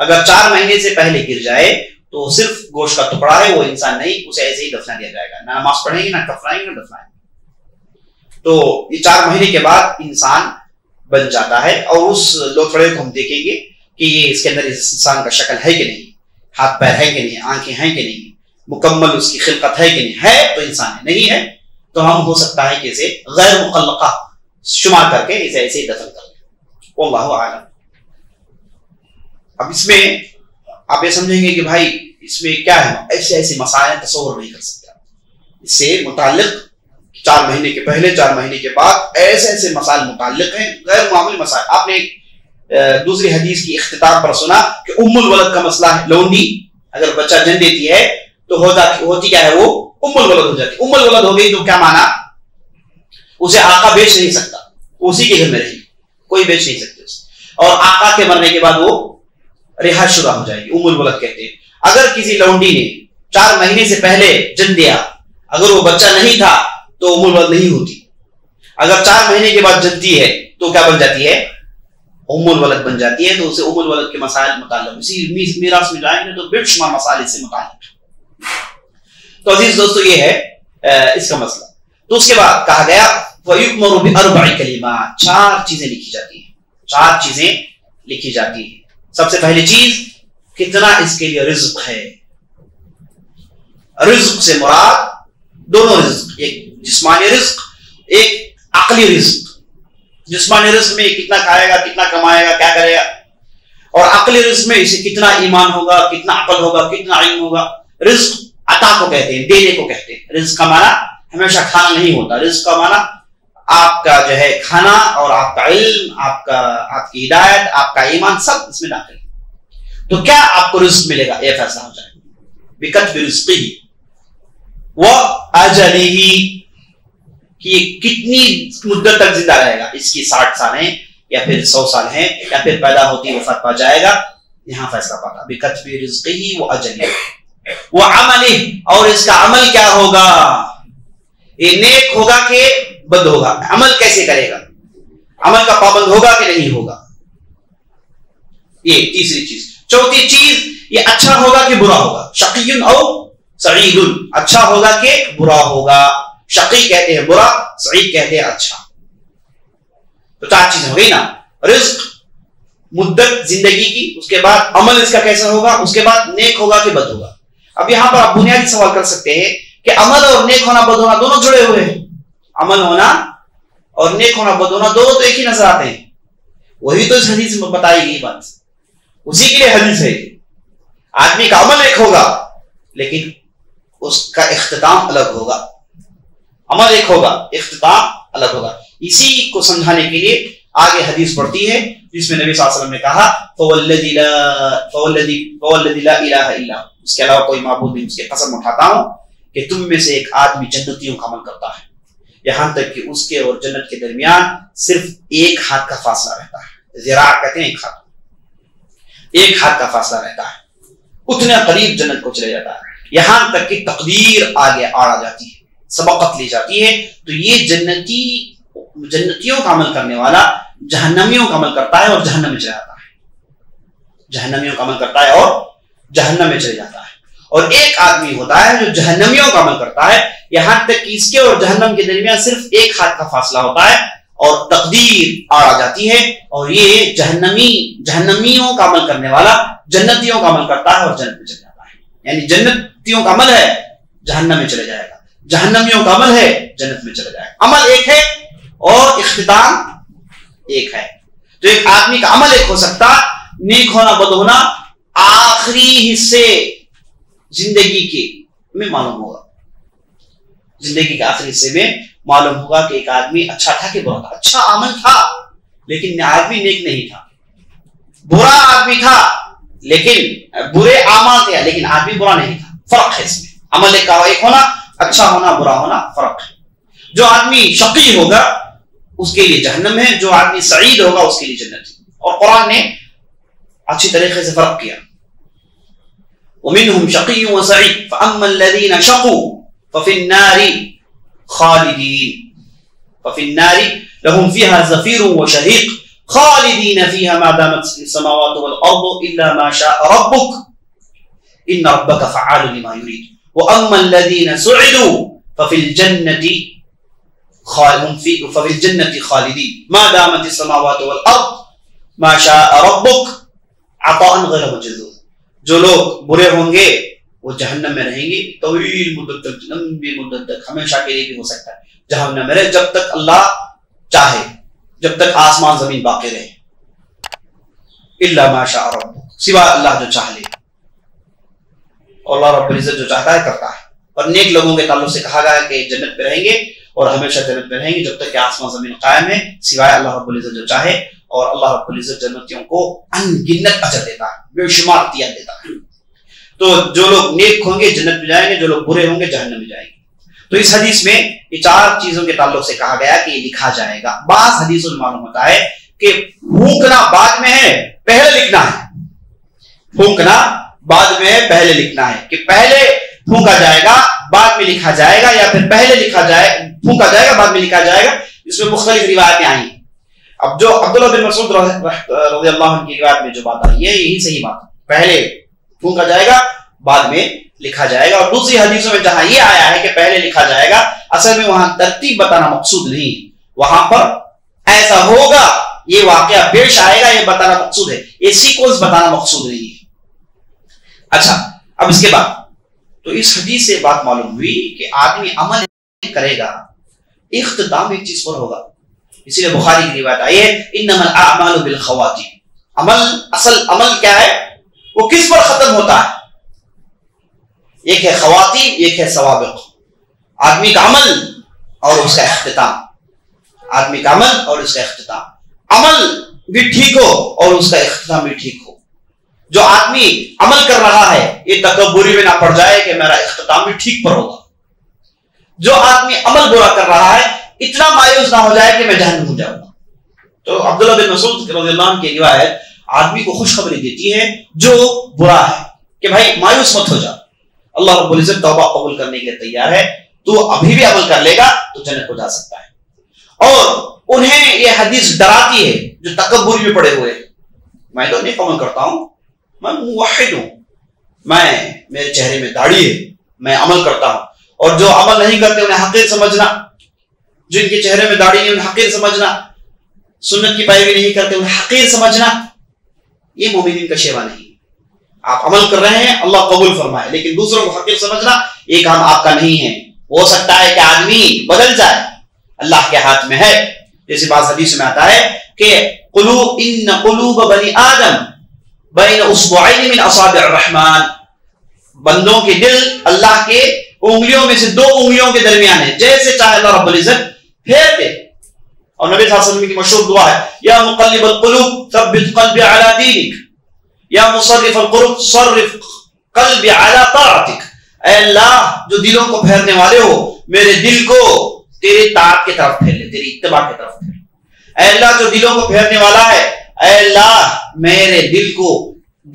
अगर चार महीने से पहले गिर जाए तो सिर्फ गोश्त का टुकड़ा है, वो इंसान नहीं, उसे ऐसे ही दफना दिया जाएगा, ना नमाज पढ़ेंगे, ना कफनाएंगे, ना दफनाएंगे। तो ये चार महीने के बाद इंसान बन जाता है और उस लोथड़े को हम देखेंगे कि ये इसके अंदर इस इंसान का शक्ल है कि नहीं, हाथ पैर है कि नहीं, आंखें हैं कि नहीं, मुकम्मल उसकी खिलकत है कि नहीं, है तो इंसान है, नहीं है तो हम हो सकता है कि इसे गैर मुअल्लक़ा शुमार करके इसे ऐसे ही दफन कर लें। वल्लाहु आलम। अब इसमें आप ये समझेंगे कि भाई इसमें क्या है, ऐसे ऐसे मसाइल तस्वर नहीं कर सकता, इससे मुताल्लिक़ चार महीने के पहले, चार महीने के बाद ऐसे ऐसे मसाइल मुताल्लिक़ हैं, गैर मामूली मसाइल। आपने दूसरी हदीस की इख्तिताब पर सुना कि उम्मुल वलद का मसला है, लौंडी अगर बच्चा जन्म देती है तो होता होती क्या है, वो उम्मुल वलद हो जाती है। उम्मुल वलद हो गई तो क्या माना, उसे आका बेच नहीं सकता, उसी के घर में रहेगी, कोई बेच नहीं सकते, और आका के मरने के बाद वो रिहाशुदा हो जाएगी, उम्मुल वलद कहते हैं। अगर किसी लौंडी ने चार महीने से पहले जन्म दिया, अगर वो बच्चा नहीं था तो उम्मुल वलद नहीं होती, अगर चार महीने के बाद जनती है तो क्या बन जाती है, उम्मुल वलद बन जाती है, तो उसे उम्मुल वलद के मसाइल मुताल्लिक़, इसी मीरास में जाएंगे तो बेशुमार मसाइल से मुताल्लिक़। तो अजीज दोस्तों ये है इसका मसला। तो उसके बाद कहा गया वयुअमरु बिअर्बई कलिमात, चार चीजें लिखी जाती है, चार चीजें लिखी जाती है। सबसे पहली चीज कितना इसके लिए रिज्क है। रिज्क से मुराद दोनों रिज्क, एक जिस्मानी रिज्क, एक अकली रिज्क। जिस्मानी रिज्क में कितना खाएगा, कितना कमाएगा, क्या करेगा, और अकली रिज्क में इसे कितना ईमान होगा, कितना अकल होगा, कितना इल्म होगा। रिज्क अता को कहते हैं, देने को कहते हैं। रिज्क का माना हमेशा खाना नहीं होता, रिज्क का माना आपका जो है खाना और आपका इल्म, आपका आपकी हिदायत, आपका ईमान, सब इसमें दाखिल है। तो क्या आपको रिज्क मिलेगा, यह फैसला हो जाएगा बिकत रिज्क ही व अजली ही, कि कितनी मुद्दत तक जिंदा रहेगा, इसकी साठ साल है या फिर सौ साल है या फिर पैदा होती वफात पा जाएगा, यहाँ फैसला पाता बिकत्बी रिज़्क़िही व अजलिही व अमलिही, और इसका अमल क्या होगा, ये नेक होगा कि बद होगा, अमल कैसे करेगा, अमल का पाबंद होगा कि नहीं होगा, ये तीसरी चीज। चौथी चीज ये अच्छा होगा कि बुरा होगा, शकीयुन औ सईदुन, अच्छा होगा कि बुरा होगा, शकी कहते हैं बुरा, सईद कहते हैं अच्छा। तो चार चीजें हो गई ना, रिस्क मुद्दत जिंदगी की, उसके बाद अमल इसका कैसा होगा, उसके बाद नेक होगा कि बद होगा। अब यहां पर आप बुनियादी सवाल कर सकते हैं कि अमल और नेक होना बद होना दोनों जुड़े हुए हैं, अमल होना और नेक होना बद होना दोनों तो एक ही नजर आते हैं, वही तो इस हदीस में बताई गई बात, उसी के लिए हदीस है। आदमी का अमल एक होगा लेकिन उसका इख्तिताम अलग होगा, अमल एक होगा, इख्तिताम अलग होगा। इसी को समझाने के लिए आगे हदीस पढ़ती है जिसमें नबी सल्लल्लाहु अलैहि वसल्लम ने कहा फवल्लज़ी ला फवल्लज़ी फवल्लज़ी ला इलाहा इल्ला, उसके अलावा कोई माबूद नहीं, उसके कसम उठाता हूं कि तुम में से एक आदमी जन्नतियों का अमल करता है यहां तक कि उसके और जन्नत के दरमियान सिर्फ एक हाथ का फासला रहता है, ज़िरा कहते हैं एक हाथ, एक हाथ का फासला रहता है, उतने करीब जन्नत को चले जाता है, यहां तक कि तकदीर आगे आड़ा जाती है, सबकत ली जाती है। तो ये जन्नती जन्नतियों का अमल करने वाला जहन्नमियों का अमल करता है और जहन्नम में चला जाता है, जहन्नमियों का अमल करता है और जहन्नम में चले जाता है। और एक आदमी होता है जो जहन्नमियों का अमल करता है, यहां तक कि इसके और जहन्नम के दरमियान सिर्फ एक हाथ का फासला होता है और तकदीर आड़ आ जाती है, और ये जहन्नमी जहन्नमियों का अमल करने वाला जन्नतियों का अमल करता है और जन्नत में चला जाता है। यानी जन्नतियों का अमल है जहन्नम में चले जाएगा, जहन्नमियों का अमल है जन्नत में चला जाएगा। अमल एक है और इख्तिताम एक है। तो एक आदमी का अमल एक हो सकता, नेक होना बद होना आखिरी हिस्से जिंदगी के में मालूम होगा, जिंदगी के आखिरी हिस्से में मालूम होगा कि एक आदमी अच्छा था कि बुरा था। अच्छा अमल था लेकिन आदमी नेक नहीं था, बुरा आदमी था लेकिन बुरे आमाल थे लेकिन आदमी बुरा नहीं था। फर्क है इसमें, अमल एक होना अच्छा होना बुरा होना फर्क है। जो आदमी शकी होगा उसके लिए जहन्नम है, जो आदमी सईद होगा उसके लिए जन्नत है। और कुरान ने अच्छी तरीके से फर्क किया, وَمِنْهُمْ شَقِيٌّ وَسَعِيدٌ فَأَمَّا الَّذِينَ شَقُوا فَفِي النَّارِ خَالِدِينَ فَفِي النَّارِ لَهُمْ فِيهَا زَفِيرٌ وَشَهِيقٌ خَالِدِينَ فِيهَا مَا دَامَتِ السَّمَاوَاتُ وَالْأَرْضُ إِلَّا مَا شَاءَ رَبُّكَ إِنَّ رَبَّكَ فَعَّالٌ لِمَا يُرِيدُ وَأَمَّا الَّذِينَ سُعِدُوا فَفِي الْجَنَّةِ خَالِدُونَ فَفِي الْجَنَّةِ خَالِدِينَ مَا دَامَتِ السَّمَاوَاتُ وَالْأَرْضُ مَا شَاءَ رَبُّكَ عَطَاءً غَيْرَ مَجْذُوذٍ। जो लोग बुरे होंगे वो जहन्नम में रहेंगे, तवील मुद्दत तक, लंबी मुद्दत तक, हमेशा के लिए भी हो सकता है जहन्नम में रहे, जब तक अल्लाह चाहे, जब तक आसमान जमीन बाकी रहे। इल्ला माशा रब्बुक, सिवा अल्लाह जो चाहे, अल्लाह रब्बुल इज्जत जो चाहता है करता है। और नेक लोगों के ताल्लुक से कहा गया कि जन्नत में रहेंगे और हमेशा जन्नत में रहेंगे जब तक कि आसमान जमीन कायम है, सिवाय अल्लाह रब्बुल इज्जत जो चाहे। और अल्लाह रब्बुल इज्जत जन्नतियों को अनगिनत अजर देता है, बेशुमार दिया देता है। तो जो लोग नेक होंगे जन्नत में जाएंगे, जो लोग बुरे होंगे जहन्नम में जाएंगे। तो इस हदीस में ये चार चीजों के ताल्लुक से कहा गया कि ये लिखा जाएगा। बास हदीसों में मालूम होता है कि फूंकना बाद में है पहले लिखना है, फूंकना बाद में है पहले लिखना है, कि पहले फूंका जाएगा बाद में लिखा जाएगा या फिर पहले लिखा जाए फूंका जाएगा बाद में लिखा जाएगा। इसमें मुख्तलिफ रिवायतें आई। अब जो अब्दुल्लाह बिन मसूद रज़ियल्लाहु अन्हु की रिवायत में जो बात आई है यही सही बात, पहले फूंका जाएगा बाद में लिखा जाएगा। और दूसरी हदीसों में जहां ये आया है कि पहले लिखा जाएगा, असल में वहां तरतीब बताना मकसूद नहीं है, वहां पर ऐसा होगा ये वाकया पेश आएगा ये बताना मकसूद है, ये सीक्वेंस बताना मकसूद नहीं है। अच्छा, अब इसके बाद तो इस हदीस से बात मालूम हुई कि आदमी अमल करेगा इख्तिताम एक चीज पर होगा। इसीलिए बुखारी की रिवायत आई है, इन्नमल आमालु बिल खवातीम, अमल असल अमल क्या है वो किस पर खत्म होता है। एक है खवातीम, एक है सवाबिक, आदमी का अमल और उसका इख्तिताम, आदमी का अमल और उसका इख्तिताम। अमल भी ठीक हो और उसका इख्तिताम भी ठीक हो। जो आदमी अमल कर रहा है ये तकब्बुरी में ना पड़ जाए कि मेरा इख्तिताम भी ठीक पर होगा। जो आदमी अमल बुरा कर रहा है इतना मायूस ना हो जाए कि मैं जहन्नम हो जाऊंगा। तो अब्दुल्लाह बिन मसूद रज़ियल्लाहु अन्हु की रिवायत आदमी को खुशखबरी देती है जो बुरा है कि भाई मायूस मत हो जा, अल्लाह रब्बुल इज्जत तौबा कबूल करने के लिए तैयार है, तू अभी भी अमल कर लेगा तो जन्नत को जा सकता है। और उन्हें यह हदीस डराती है जो तकब्बुर में पड़े हुए, मैं तो नेक अमल करता हूं, मैं मुवाहिद हूं, मैं मेरे चेहरे में दाढ़ी है, मैं अमल करता हूं। और जो अमल नहीं करते उन्हें हकीर समझना, जिनके चेहरे में दाढ़ी नहीं उन्हें हकीर समझना, सुन्नत की पैरवी नहीं करते उन्हें हकीर समझना, ये मोमिनीन का शेवा नहीं। आप अमल कर रहे हैं अल्लाह कबूल फरमाए, लेकिन दूसरों को हकीर समझना ये काम आपका नहीं है। हो सकता है कि आदमी बदल जाए, अल्लाह के हाथ में है। जैसे बात हदीस में आता है कि कुलूब इन कुलूब बनी आदम बैन उसबुअैन मिन असाबिअ रहमान, बंदों के दिल अल्लाह के उंगलियों में से दो उंगलियों के दरमियान है, जैसे चाहे अल्लाह रब्बुल इज्जत फेर दे। और नबी सल्लल्लाहु अलैहि वसल्लम की मशहूर दुआ है, या मुक़ल्लिबल क़ुलूब सब्बित क़ल्बी अला दीनिक, या मुसर्रिफल क़ुलूब सर्रिफ क़ल्बी अला ताअतिक। ऐ अल्लाह जो दिलों को फेरने वाले हो मेरे दिल को तेरे ताअत की तरफ फेर ले, तेरी इत्तिबा की तरफ फेर। ऐ अल्लाह जो दिलों को फेरने वाला है, ऐ अल्लाह मेरे दिल को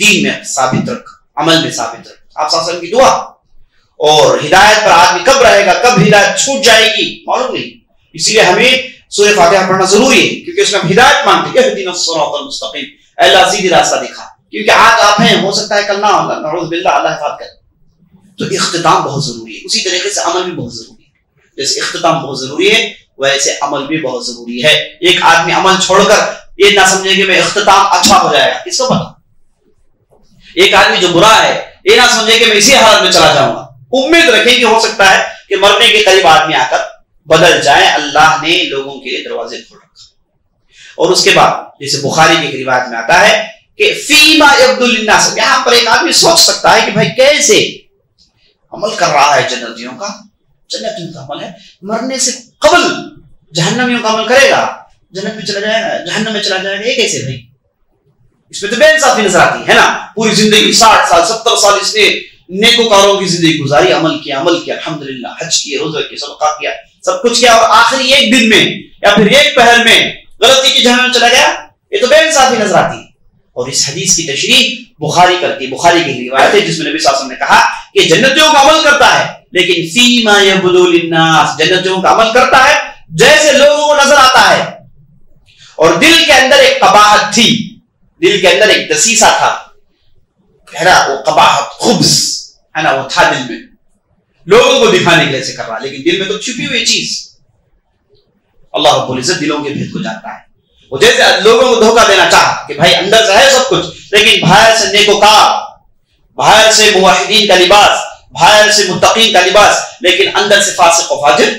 दीन में साबित रख, अमल में साबित रख। आप सल्लल्लाहु अलैहि वसल्लम की दुआ। और हिदायत पर आदमी कब रहेगा, कब हिदायत छूट जाएगी मालूम नहीं। इसीलिए हमें सूरह फातिहा पढ़ना जरूरी है क्योंकि उसमें हम हिदायत मानते हैं इहदिनस्सिरातल मुस्तकीम, अल्लाह सीधी रास्ता दिखा, क्योंकि आज आप हैं, हो सकता है कल ना होगा, नऊज़ बिल्लाह, अल्लाह हिफाज़त करे। तो इख्तिताम बहुत जरूरी है, उसी तरीके से अमल भी बहुत जरूरी है। जैसे इख्तिताम बहुत जरूरी है वैसे अमल भी बहुत जरूरी है। एक आदमी अमल छोड़कर ये ना समझे कि मैं इख्तिताम अच्छा हो जाएगा, इसको पता। एक आदमी जो बुरा है ये ना समझे कि मैं इसी हालत में चला जाऊंगा, उम्मीद रखें कि हो सकता है कि मरने के करीब आदमी आकर बदल जाए। अल्लाह ने लोगों के लिए दरवाजे खोल रखा। और उसके बाद जैसे बुखारी की रिवायत में आता है कि फीमा अब्दुल नास, यहां पर एक आदमी सोच सकता है कि भाई कैसे अमल कर रहा है जन्नतियों का, जन्नतियों का अमल है, मरने से कबल जहन्नमियों का अमल करेगा, जन्नत में चला जाएगा, जहन्नम में चला जाएगा, ये कैसे भाई? इसमें तो बेइंसाफी नजर आती है ना। पूरी जिंदगी साठ साल सत्तर साल इसने नेकोकारों की जिंदगी गुजारी, अमल किया अमल किया अल्हम्दुलिल्लाह, हज किए, रोजा किए, सदका किया, सब कुछ किया, और आखिरी एक दिन में या फिर एक पहल में गलती की जहन्नम में चला गया, ये तो बेइंसाफी नजर आती है। और इस हदीस की तशरीह बुखारी करती, बुखारी की रिवायत है, जिसमें नबी सल्लल्लाहु अलैहि वसल्लम ने कहा कि जन्नतियों का अमल करता है लेकिन फीमा यबदुल नास, जन्नतियों का अमल करता है जैसे लोगों को नजर आता है। और दिल के अंदर एक कबाहत थी, दिल के अंदर एक दसीसा था, गहरा वो कबाहत, खुब्स है ना, वो था दिल में, लोगों को दिखाने के लिए ऐसे कर रहा, लेकिन दिल में तो छुपी हुई चीज। अल्लाह रब्बुल इज्जत दिलों के भेद को जानता है। वो जैसे लोगों को धोखा देना चाहा कि भाई अंदर से है सब कुछ लेकिन बाहर से नेकोकार, बाहर से मुवाहिदीन का लिबास, बाहर से मुत्तकीन का लिबास, लेकिन अंदर से फासिक और फाजिर।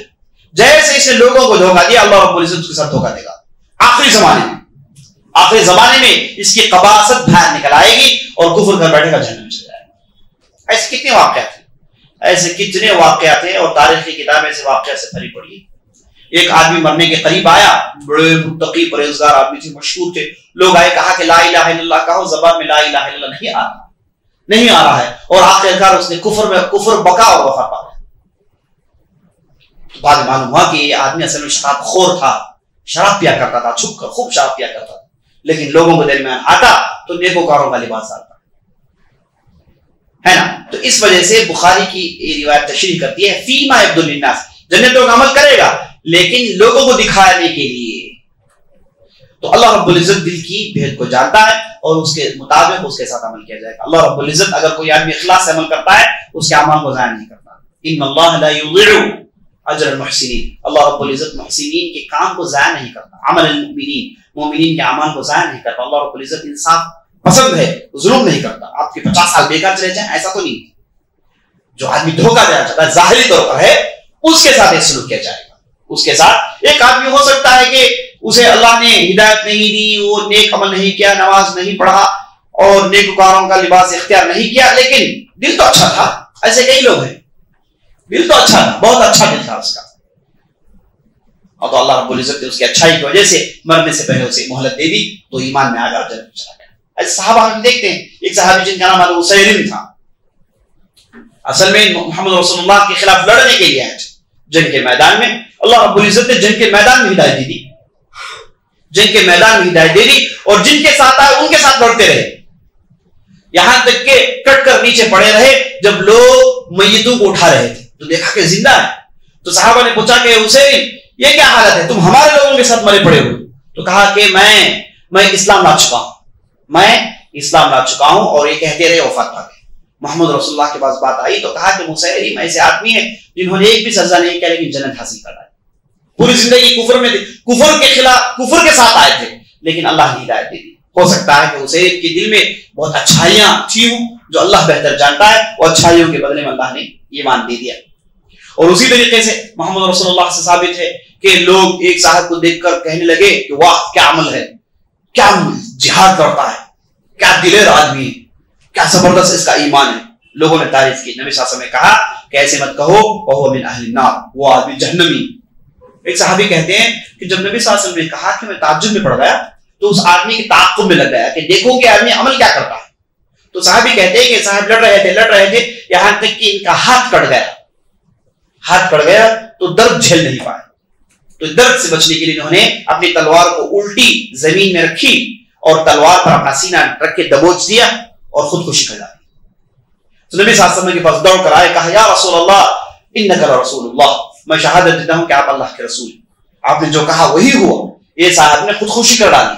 जैसे इसने लोगों को धोखा दिया अल्लाह रब्बुल इज्जत उसके साथ धोखा देगा। आखिरी जमाने में, आखिरी जमाने में इसकी कबासत बाहर निकल आएगी और कुफर कर बैठेगा, जहन्नम में चला जाएगा। ऐसे कितने वाकयात हैं, ऐसे कितने वाकयात हैं, और तारीख की किताबें ऐसे वाकयात से भरी पड़ी है। एक आदमी मरने के करीब आया, बड़े मुत्तकी परहेजगार आदमी थे, मशहूर थे, लोग आए, कहा कि ला इलाहा इल्लल्लाह कहो, ज़बान में ला इलाहा इल्लल्लाह नहीं आ रहा, नहीं आ रहा है, और आखिरकार उसने कुफर में कुफर बका और वफा पा गया। बाद में मालूम हुआ कि ये आदमी असल में शराब खोर था, शराब पिया करता था, छुप कर खूब शराब पिया करता था, लेकिन लोगों के दिल में आता तो नेकोकारों का लिबास आता है ना। तो इस वजह से बुखारी की रिवायत तशरीह करती है फीमा अब्दुल नास, जन्नतों का अमल करेगा लेकिन लोगों को दिखाने के लिए। तो अल्लाह रब्बुल इज्जत दिल की भेद को जानता है और उसके मुताबिक उसके साथ अमल किया जाएगा। अल्लाह रब्बुल इज्जत, अगर कोई आदमी इखलास से अमल करता है उसके अमाल को जाया नहीं करता। इन्नल्लाह ला युदिउ अज्र अल मुहसिनीन, अल्लाह रब्बुल इज्जत मुहसिनीन के काम को जाया नहीं करता। अमल अल मुमिनीन, मुमिनीन के अमाल को जाया नहीं करता। अल्लाह रब्बुल इज्जत इंसाफ पसंद है, जुल्म नहीं करता। आपके पचास साल बेकार चले जाए ऐसा तो नहीं। जो आदमी धोखा देना चाहता है जाहिरी तौर पर है उसके साथ एक सलूक किया जाएगा। उसके साथ एक आदमी हो सकता है कि उसे अल्लाह ने हिदायत नहीं दी, वो नेक अमल नहीं किया, नमाज नहीं पढ़ा और नेककारों का लिबास इख्तियार नहीं किया, लेकिन दिल तो अच्छा था। ऐसे कई लोग हैं, दिल तो अच्छा था, बहुत अच्छा दिल था उसका, और तो अल्लाह रब्बुल इज्जत ने उसकी अच्छाई की वजह से मरने से पहले उसे मोहलत दे दी, तो ईमान में आकर जन्नत चला गया। ऐसे सहाबा हम देखते हैं। एक सहाबी जिनका नाम अबू मुसा था, असल में मोहम्मद रसूलुल्लाह के खिलाफ लड़ने के लिए आए थे जंग के मैदान में। अल्लाह रब्बुल इज्जत ने जंग के मैदान में हिदायत दी, जंग के मैदान में हिदायत दे दी, और जिनके साथ आए उनके साथ लड़ते रहे, यहां तक के कट कर नीचे पड़े रहे जब लोग मय्यतों को उठा रहे थे, तो देखा कि जिंदा है। तो सहाबा ने पूछा कि हुसैन ये क्या हालत है, तुम हमारे लोगों के साथ मरे पड़े हो? तो कहा कि मैं मैं इस्लाम ला चुका हूं, मैं इस्लाम ला चुका हूं। और ये कहते रहे, वफात पा गए। मोहम्मद रसूलुल्लाह के पास बात आई तो कहा कि मुसैलिम ऐसे आदमी है जिन्होंने एक भी सजा नहीं किया लेकिन जन्नत हासिल करा है। पूरी जिंदगी कुफर में, कुफर के खिलाफ, कुफर के साथ आए थे, लेकिन अल्लाह ने हिदायत दे दी। हो सकता है कि हुसैन के दिल में बहुत अच्छाइयां थी जो अल्लाह बेहतर जानता है, और अच्छाइयों के बदले में अल्लाह ने ईमान दे दिया। और उसी तरीके से मोहम्मद रसूलुल्लाह से साबित है कि लोग एक साहब को देखकर कहने लगे कि वाह क्या अमल है, क्या जिहाद करता है, क्या दिलेर आदमी है, क्या जबरदस्त इसका ईमान है। लोगों ने तारीफ की। नबी सल्लल्लाहु अलैहि वसल्लम ने कहा कि ऐसे मत कहो वहुव मिन अहलिन नार, वो आदमी जहन्नमी। एक सहाबी कहते हैं कि जब नबी सल्लल्लाहु अलैहि वसल्लम ने कहा कि मैं ताज्जुब में पड़ गया, तो उस आदमी के ताक़ुब में लग गया कि देखो कि आदमी अमल क्या करता है। तो सहाबी कहते हैं कि साहब लड़ रहे थे लड़ रहे थे यहां तक कि इनका हाथ कट गया, हाथ कट गया तो दर्द झेल नहीं पाए। तो दर्द से बचने के लिए इन्होंने अपनी तलवार को उल्टी जमीन में रखी और तलवार पर अपना सीना रख के दबोच दिया और खुदकुशी कर डाली। तो नबी सल्लल्लाहु अलैहि वसल्लम के पास दौड़ कर आए, कहा या रसूल अल्लाह इन्नका रसूलुल्लाह, मैं शहादत देता हूं कि आप अल्लाह के रसूल, आपने जो कहा वही हुआ, ये साहब ने खुदकुशी कर डाली।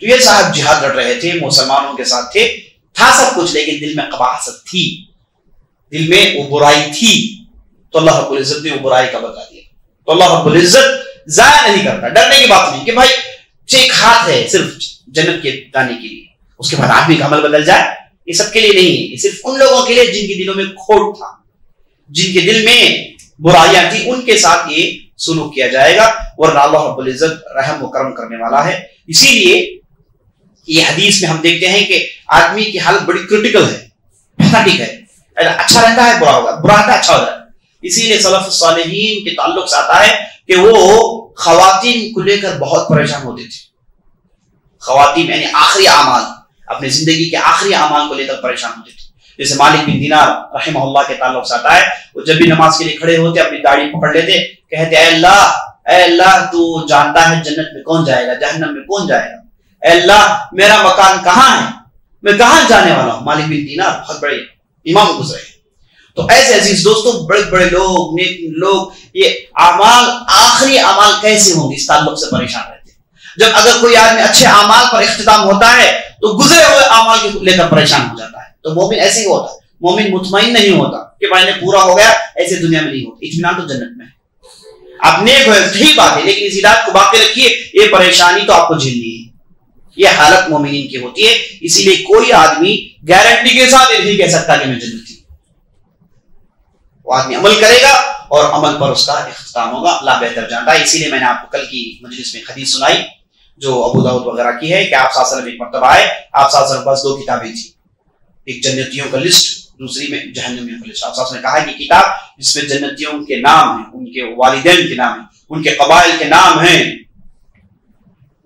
तो ये साहब जिहाद लड़ रहे थे, मुसलमानों के साथ थे, था सब कुछ, लेकिन दिल में कबाहत थी, दिल में वो बुराई थी। तो अल्लाह रब्बुल इज्जत ने वो बुराई का बता दिया। तो अल्लाह रब्बुल इज्जत जाया नहीं करता, डरने की बात नहीं कि भाई एक हाथ है सिर्फ जन्नत के पाने के लिए, उसके बाद आदमी का अमल बदल जाए, ये सबके लिए नहीं है। ये सिर्फ उन लोगों के लिए जिनके दिलों में खोट था, जिनके दिल में बुराइयां थी, उनके साथ ये सुलूक किया जाएगा, वरना अल्लाह रब्बुल इज्जत रहम व करम करने वाला है। इसीलिए ये हदीस में हम देखते हैं कि आदमी की हालत बड़ी क्रिटिकल है, ठीक है, अच्छा रहता है बुरा होगा, बुरा रहता है अच्छा होगा। इसीलिए सलफ़ सालेहीन के ताल्लुक से आता है कि वो खवातीन को लेकर बहुत परेशान होते थे। खवातीन यानी आखिरी आमाल, अपने जिंदगी के आखिरी आमाल को लेकर परेशान होते थे। जैसे मालिक बिन दिनार रहमहुल्लाह के ताल्लुक से आता है, वो जब भी नमाज के लिए खड़े होते अपनी दाढ़ी पकड़ लेते, कहते ऐ अल्लाह ऐ अल्लाह तू जानता है जन्नत में कौन जाएगा, जहन्नम में कौन जाएगा, ऐ अल्लाह मेरा मकान कहाँ है, मैं कहाँ जाने वाला हूँ। मालिक बिन दिनार बहुत बड़े इमाम गुजरे। तो ऐसे अजीज दोस्तों, बड़े बड़े लोग, नेक लोग, ये अमाल आखिरी अमाल कैसे होंगे इस ताल्लुक से परेशान रहते हैं। जब अगर कोई आदमी अच्छे अमाल पर इख्तिताम होता है तो गुजरे हुए अमाल को लेकर परेशान हो जाता है। तो मोमिन ऐसे ही होता है, मोमिन मुतमईन नहीं होता कि मैंने पूरा हो गया, ऐसे दुनिया में नहीं होता। इत्मीनान तो जन्नत में है। आप नेक हो ठीक बात है, लेकिन इस इलाज को बाकी रखिए, ये परेशानी तो आपको झेलनी है। यह हालत मोमिन की होती है। इसीलिए कोई आदमी गारंटी के साथ ये नहीं कह सकता कि मैं जन्नती। वो आदमी अमल करेगा और अमल पर उसका इख्तिताम होगा, अल्लाह बेहतर जानता है। इसीलिए मैंने आपको कल की मजलिस में हदीस सुनाई जो अबू दाऊद वगैरह की है कि आप साथ एक मरतबा आए, आप साथ बस दो किताबें थी, एक जन्नतियों का लिस्ट, दूसरी में जहन्नमियों का लिस्ट। आप साथ ने कहा कि किताब जिसमें जन्नतियों के नाम है, उनके वालिदैन के नाम है, उनके कबाइल के नाम है,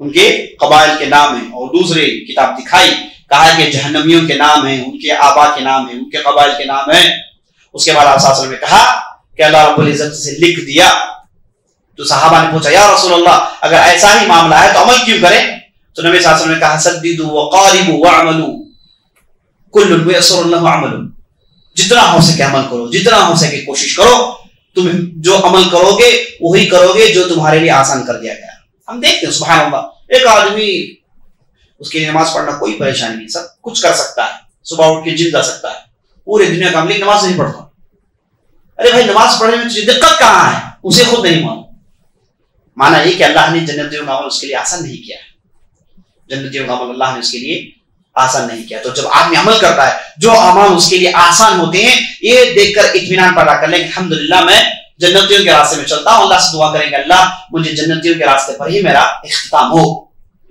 उनके कबाइल के नाम है, और दूसरी किताब दिखाई, कहा कि जहन्नमियों के नाम है, उनके आबा के नाम है, उनके कबाइल के नाम है। उसके बाद आप सासल में कहा कि अल्लाह रब्बुल इज्जत से लिख दिया। तो सहाबा ने पूछा या रसूल अल्लाह, अगर ऐसा ही मामला है तो अमल क्यों करें? तो नबी सासल ने कहा सद्दीदू व कारिबू व अमलू कुल्लुन यसर अल्लाह व अमलू, जितना हो सके अमल करो, जितना हो सके कोशिश करो, तुम जो अमल करोगे वही करोगे जो तुम्हारे लिए आसान कर दिया गया। हम देखते हैं सुभान अल्लाह, एक आदमी उसके लिए नमाज पढ़ना कोई परेशानी नहीं, सब कुछ कर सकता है, सुबह उठ के जिम जा सकता है, पूरे दुनिया का अमल, नमाज नहीं पढ़ता। अरे भाई नमाज पढ़ने में तुझे दिक्कत कहाँ है, उसे खुद नहीं मालूम। माना ये कि अल्लाह ने जन्नतियों का अमल उसके लिए आसान नहीं किया है, जन्नतियों का अमल अल्लाह ने उसके लिए आसान नहीं किया। तो जब आदमी अमल करता है जो अमल उसके लिए आसान होते हैं, ये देखकर इत्मीनान पैदा कर लेंगे अल्हम्दुलिल्लाह मैं जन्नतियों के रास्ते में चलता हूँ। अल्लाह से दुआ करेंगे अल्लाह मुझे जन्नतियों के रास्ते पर ही मेरा इख्तिताम हो।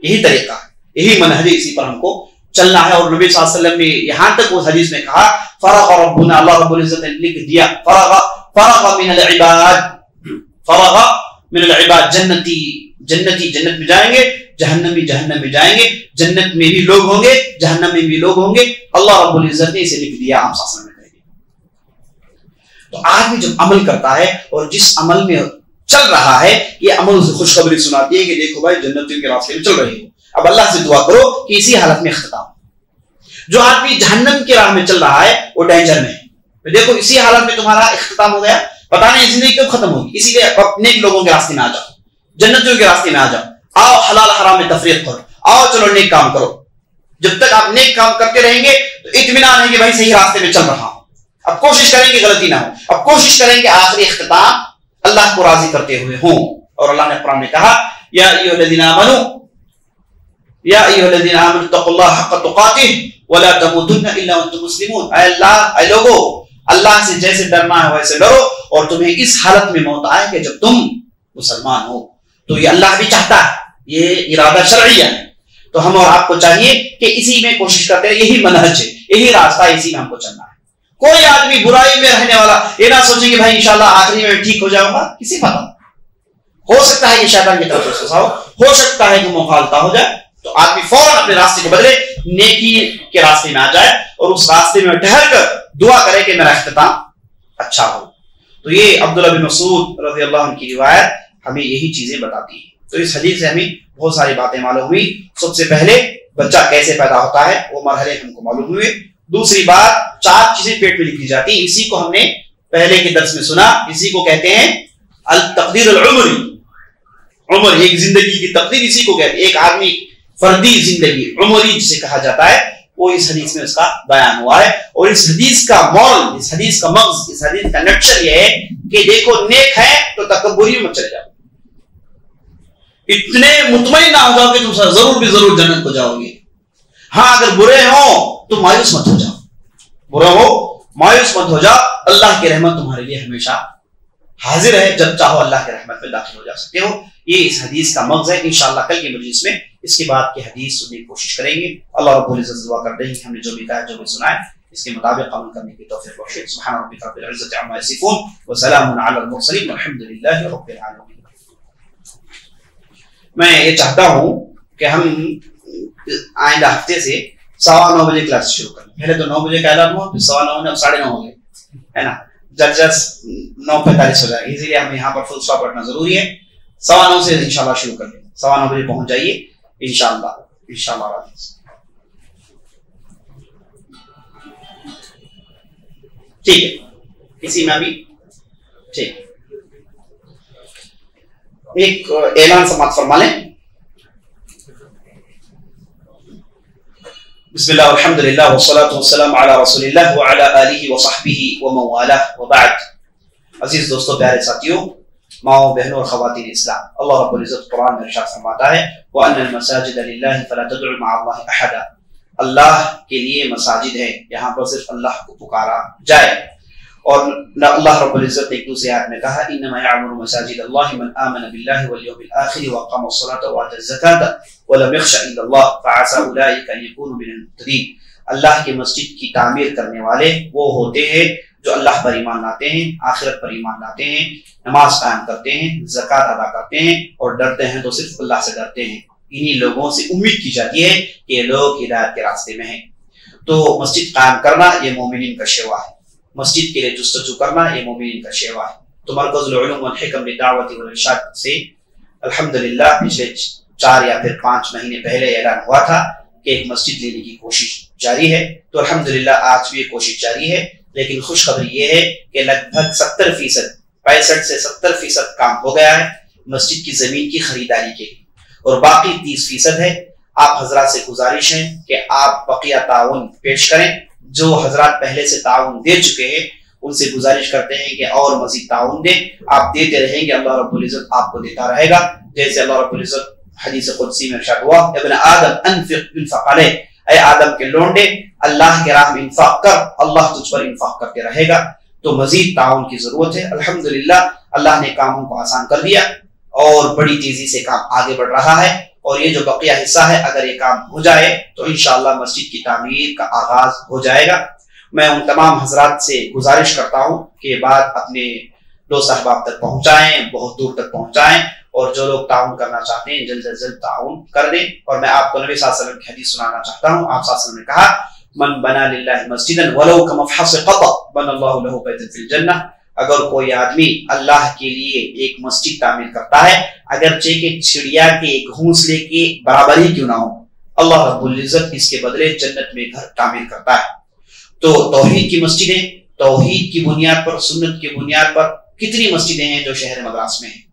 यही तरीका, यही मनहज, इसी पर हमको चलना है। और नबी सल्लल्लाहु अलैहि वसल्लम ने यहाँ तक उस हदीस में कहा फरग रब्बुना, अल्लाह रब्बुल इज्जत ने लिख दिया, फरग फरग मिन अल इबाद, फरग मिन अल इबाद, जन्नती जन्नती जन्नत में जाएंगे, जहन्नमी जहन्नम में जाएंगे, जन्नत में भी लोग होंगे, जहन्नम में भी लोग होंगे, अल्लाह रब्बुल इज्जत ने इसे लिख दिया। आप साथ में करेंगे। तो आदमी जब अमल करता है और जिस अमल में चल रहा है, ये अमल उसे खुशखबरी सुनाती है कि देखो भाई जन्नतियों के रास्ते में चल रहे हो, अब अल्लाह से दुआ करो कि इसी हालत में खत्म। जो आदमी जहन्नम के राह में चल रहा है वो डेंजर में है। तो देखो इसी हालत में तुम्हारा इख्तिताम हो गया, पता नहीं जिंदगी कब खत्म होगी। इसीलिए अपने लोगों के रास्ते में आ जाओ, जन्नतियों के रास्ते में आ जाओ, आओ हलाल हराम में तफरीक करो, आओ चलो नेक काम करो। जब तक आप नेक काम करते रहेंगे तो इत्मीनान है कि भाई सही रास्ते में चल रहा हूं। अब कोशिश करेंगे गलती ना हो, अब कोशिश करेंगे आखिरी इख्तिताम अल्लाह को राजी करते हुए हो। और अल्लाह ने कुरान में कहा या अय्युहल्लज़ीना आमनू या अय्युहल्लज़ीना आमनू तक़ुल्लाह हक़्क़ तुक़ातिह वला तमूतुन्ना इल्ला व अंतुम मुस्लिमून। ऐ अल्लाह, ऐ लोगो, अल्लाह से जैसे डरना है वैसे डरो, और तुम्हें इस हालत में मौत आए कि जब तुम मुसलमान हो। तो ये अल्लाह भी चाहता है, ये इरादा शरईया है। तो हम और आपको चाहिए कि इसी में कोशिश करते हैं, यही मनहज है, यही रास्ता, इसी में हमको चलना है। कोई आदमी बुराई में रहने वाला ये ना सोचे कि भाई इंशाल्लाह आखिरी में ठीक हो जाऊंगा, किसी पता हो सकता है ये शैतान की तरफ से सोचा हो, हो सकता है कि मुखालता हो जाए। तो आदमी फौरन अपने रास्ते को बदले, नेकी के रास्ते में आ जाए और उस रास्ते में ठहर कर दुआ करे कि मेरा इख्तिताम अच्छा हो। तो ये अब्दुल्लाह बिन मसूद रज़ी अल्लाह की रिवायत हमें यही चीजें बताती है। तो इस हदीस से हमें बहुत सारी बातें मालूम हुई। सबसे पहले बच्चा कैसे पैदा होता है वो मरहले हमको मालूम हुए। दूसरी बात, चार चीजें पेट में लिखी जाती, इसी को हमने पहले के दर्स में सुना। इसी को कहते हैं अल तकदीर अल उम्री, उम्र एक जिंदगी की तकदीर इसी को कहते हैं, एक आदमी फर्दी जिंदगी उमरी जिसे कहा जाता है वो इस हदीस में उसका बयान हुआ है। और इस हदीस का मॉल, इस हदीस का मगज, इस हदीस का नक्शा ये है कि देखो नेक है तो तकब्बुरी में चले जाओ, इतने मुतमईन ना हो जाओ कि तुम जरूर भी जरूर जन्नत को जाओगे। हाँ अगर बुरे हो तो मायूस मत हो जाओ, बुरा हो मायूस मत हो जाओ, अल्लाह की रहमत तुम्हारे लिए हमेशा हाजिर है, जब चाहो अल्लाह के रहमत में दाखिल हो जा सकते हो। ये इस हदीस का मगज है। इंशाअल्लाह कल की मजलिस में इसके बाद की हदीस सुनने की कोशिश करेंगे। अल्लाह रब्बुल इज्जत दुआ करते हैं हमने जो भी कहा जो भी सुनाया इसके मुताबिक अमल करने की तौफीक बख्शे। सुब्हान रब्बिका रब्बिल इज्जति अम्मा यसिफून व सलामुन अलल मुरसलीन वल्हम्दुलिल्लाहि रब्बिल आलमीन। मैं ये चाहता हूँ कि हम आइंदा हफ्ते से सवा नौ बजे क्लास शुरू करें। पहले तो नौ बजे का ऐलान हुआ, फिर सवा नौ ने साढ़े नौ हो गए, है ना, जस्ट नौ पैंतालीस हो जाएगी, इसीलिए हमें यहाँ पर फुल स्टॉप रखना जरूरी है। सवा नौ से इंशाल्लाह शुरू कर लेंगे, सवा नौ बजे पहुंच जाइए इंशाल्लाह इंशाल्लाह। ठीक है, इसी में अभी ठीक एक ऐलान समाप्त फरमा लें। बिस्मिल्लाह अल्हम्दुलिल्लाह वस्सलातु वस्सलामु अला रसूलिल्लाह व अला आलिहि व सहबिहि व मन वालाह व बाद। अजीज दोस्तों, प्यारे साथियों, माओ बहनों और ख़वातीन इस्लाम, अल्लाह रब्बुल इज़्ज़त कुरान में इरशाद फरमाता है व अन्नल मसाजिद लिल्लाहि फला तद'उ मअ अल्लाहि अहदा। अल्लाह के लिए मसाजिद है, यहाँ पर सिर्फ अल्लाह को पुकारा जाए। और अल्लाह रब्बुल इज़्ज़त ने एक दूसरी आयत में कहा इन्नमा यअमुरु मसाजिद अल्लाहि मन आमन बिल्लाहि वल यौमिल आखिर व अक़ाम अस-सलाता व आता ज़काता अल्लाह के मस्जिद की तामीर करने वाले वो होते हैं जो अल्लाह पर ईमान लाते हैं, आखिरत पर ईमान लाते हैं, नमाज कायम करते हैं, ज़कात अदा करते हैं और डरते हैं तो सिर्फ अल्लाह से डरते हैं। इन्हीं लोगों से उम्मीद की जाती है कि ये लोग हिदायत के रास्ते में हैं। तो मस्जिद कायम करना ये मोमिनीन का शेवा है, मस्जिद के लिए जुस्तजू करना ये मोमिनीन का शेवा है। तो मरकज़ुल उलूम वल हिकम की दावत वल इरशाद से अल्हम्दुलिल्लाह पिछले चार या फिर पांच महीने पहले ऐलान हुआ था कि एक मस्जिद लेने की कोशिश जारी है। तो अल्हम्दुलिल्लाह आज भी ये कोशिश जारी है, लेकिन खुशखबरी ये है कि लगभग सत्तर फीसद पैंसठ से सत्तर फीसद काम हो गया है मस्जिद की जमीन की खरीदारी के लिए, और बाकी तीस फीसद है। आप हजरात से गुजारिश है कि आप बकिया ताउन पेश करें। जो हजरात पहले से ताउन दे चुके हैं उनसे गुजारिश करते हैं कि और मजीद ताउन दे, आप देते रहेंगे, अल्लाह रब्बुल इज्जत आपको देता रहेगा। जैसे अल्लाह रब्बुल इज्जत हदीस कुदसी में इरशाद हुआ इब्न आदम अनफिक बिनफाक अलै, ऐ आदम के लोंडे अल्लाह के राह में इंफाक कर, अल्लाह तुझ पर इंफाक करते रहेगा। तो मजीद ताउन की जरूरत है। अल्हम्दुलिल्लाह अल्लाह ने कामों को आसान कर दिया और बड़ी तेजी से काम आगे बढ़ रहा है। और ये जो बकिया हिस्सा है अगर ये काम हो जाए तो इंशाअल्लाह मस्जिद की तामीर का आगाज हो जाएगा। मैं उन तमाम हजरात से गुजारिश करता हूँ कि बात अपने दोस्त अहबाब तक पहुँचाएं, बहुत दूर तक पहुँचाएं, और जो लोग ताउन करना चाहते हैं जल्द से जल्द ताउन कर दें। और मैं आपको नबी सल्लल्लाहु अलैहि वसल्लम की हदीस सुनाना चाहता हूँ। आप सल्लल्लाहु अलैहि वसल्लम ने कहा मन बना लिल्लाहि मस्जिदन वलौ कमफहस क़ता बनल्लाहु लहू बैतन फिल जन्नह। अगर कोई आदमी अल्लाह के लिए एक मस्जिद तामीर करता है अगरचे के चिड़िया के घोंसले के बराबरी क्यों ना हो, अल्लाह रब्बुल इज्जत इसके बदले जन्नत में घर तामीर करता है। तो तौहीद की मस्जिदें, तौहीद की बुनियाद पर, सुन्नत की बुनियाद पर कितनी मस्जिदें हैं जो शहर मद्रास में है।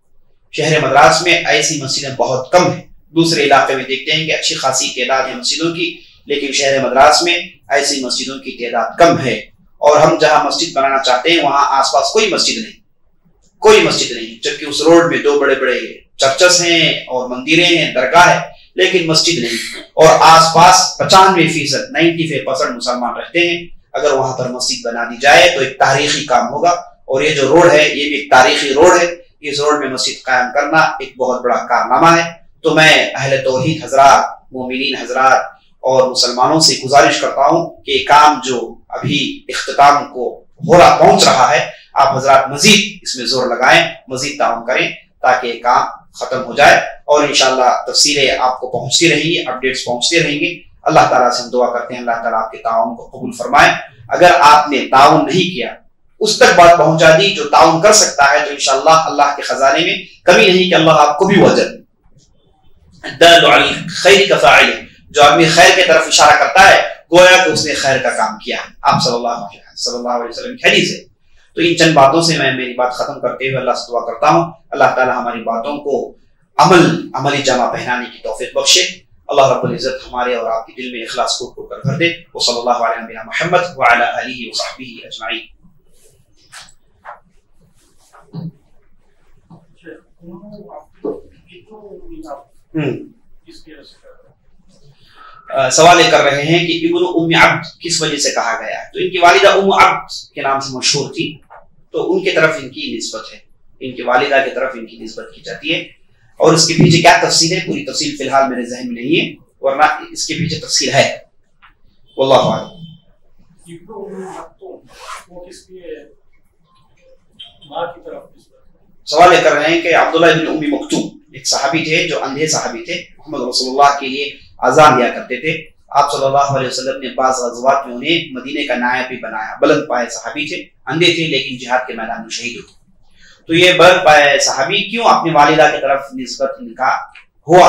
शहर मद्रास में ऐसी मस्जिदें बहुत कम है। दूसरे इलाके में देखते हैं कि अच्छी खासी तादाद है मस्जिदों की, लेकिन शहर मद्रास में ऐसी मस्जिदों की तादाद कम है। और हम जहां मस्जिद बनाना चाहते हैं वहां आसपास कोई मस्जिद नहीं, कोई मस्जिद नहीं, जबकि उस रोड में दो बड़े बड़े चर्चस हैं और मंदिरें हैं, दरगाह है, लेकिन मस्जिद नहीं। और आसपास पचानवे फीसद नाइन्टी फाइव परसेंट मुसलमान रहते हैं। अगर वहां पर मस्जिद बना दी जाए तो एक तारीखी काम होगा। और ये जो रोड है ये भी एक तारीखी रोड है, इस रोड में मस्जिद कायम करना एक बहुत बड़ा कारनामा है। तो मैं अहले तौहीद हजरात, मोमिनीन हजरात और मुसलमानों से गुजारिश करता हूँ कि काम जो अभी इख्तिताम को हो रहा पहुंच रहा है आप हजरात मजीद इसमें जोर लगाएं, मजीद ताउन करें ताकि काम खत्म हो जाए। और इंशाल्लाह तफसीलें आपको पहुंचती रहेंगी, अपडेट्स पहुंचते रहेंगे। अल्लाह ताला से हम दुआ करते हैं अल्लाह ताला आपके ताउन को कबूल फरमाए। अगर आपने ताउन नहीं किया उस तक बात पहुंचा दी जो ताउन कर सकता है, तो इंशाल्लाह अल्लाह के खजाने में कमी नहीं कि अल्लाह आपको भी वजन जो आदमी खैर की तरफ इशारा करता है गोया कि उसने खैर का काम किया। आप सल्लल्लाहु अलैहि वसल्लम की हदीस है। तो इन चंद बातों से मैं मेरी बात खत्म करते हुए अल्लाह से दुआ करता हूँ अल्लाह ताला हमारी बातों को अमल अमली जामा पहनाने की तौफीक बख्शे। अल्लाह रब्बुल इज़्ज़त हमारे और आपके दिल में इखलास को पुरकर कर दे। व सल्लल्लाहु अलैहि नबीना मुहम्मद व अला आलिहि व सहबिहि अजमाईन। सवाल ये कर रहे हैं कि इब्न उम्म अब्द किस वजह से कहा गया है, तो इनकी वालिदा उम्म अब्द के नाम से मशहूर थी, तो उनके तरफ इनकी निस्बत है, इनकी वालिदा की तरफ इनकी निस्बत की जाती है। और इसके पीछे क्या तफसील है, पूरी तफसील फिलहाल मेरे जहन में नहीं है, वरना इसके पीछे तफसील है। वल्लाहु आलम। सवाल ये कर रहे हैं कि अब्दुल्लाह इब्न उम्मी मक्तूम एक सहाबी थे जो अंधे सहाबी थे, मोहम्मद रसूलुल्लाह के लिए अजान दिया करते थे। आप सल्लल्लाहु अलैहि वसल्लम ने बाज़ ग़ज़वात में उन्हें मदीने का नायब भी बनाया। बुलंद पाए सहाबी थे, अंधे थे, लेकिन जिहाद के मैदान में शहीद हुए। तो ये बल पाए सहाबी क्यों अपनी वालिदा की तरफ निस्बत इनका हुआ,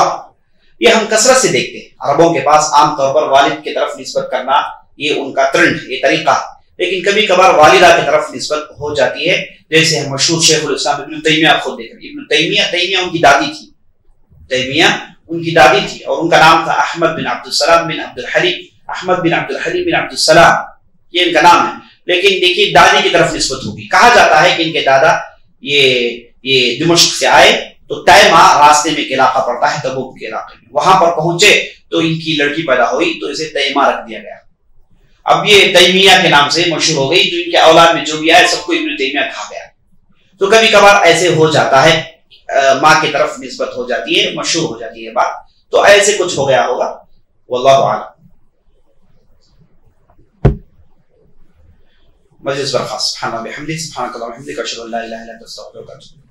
ये हम कसरत से देखते हैं। अरबों के पास आमतौर पर वालिद की तरफ निस्बत करना ये उनका ट्रेंड, ये तरीका, लेकिन कभी कभार वालिदा की तरफ निस्बत हो जाती है। जैसे हम मशहूर शेखुल इस्लाम इब्न तैमिया खुद देख रहे हैं। इब्न तैमिया तैमिया उनकी दादी थी, तैमिया उनकी दादी थी, और उनका नाम था अहमद बिन अब्दुलसलाम बिन अब्दुल हलीम, अहमद बिन अब्दुल हलीम बिन अब्दुलसलाम, ये इनका नाम है। लेकिन देखिए दादी की तरफ निस्बत होगी। कहा जाता है कि इनके दादा ये ये दमिश्क से आए तो तैमा रास्ते में एक इलाका पड़ता है तबूक के इलाके में, वहां पर पहुंचे तो इनकी लड़की पैदा हुई तो इसे तैमा रख दिया गया। अब ये तैमिया के नाम से मशहूर हो गई, तो इनके औलाद में जो भी आए सबको इब्न तैमिया कहा गया। तो कभी कभार ऐसे हो जाता है, माँ की तरफ निस्बत हो जाती है, मशहूर हो जाती है बात, तो ऐसे कुछ हो गया होगा। वल्लाहु आलम। मजलिस बरखास्त।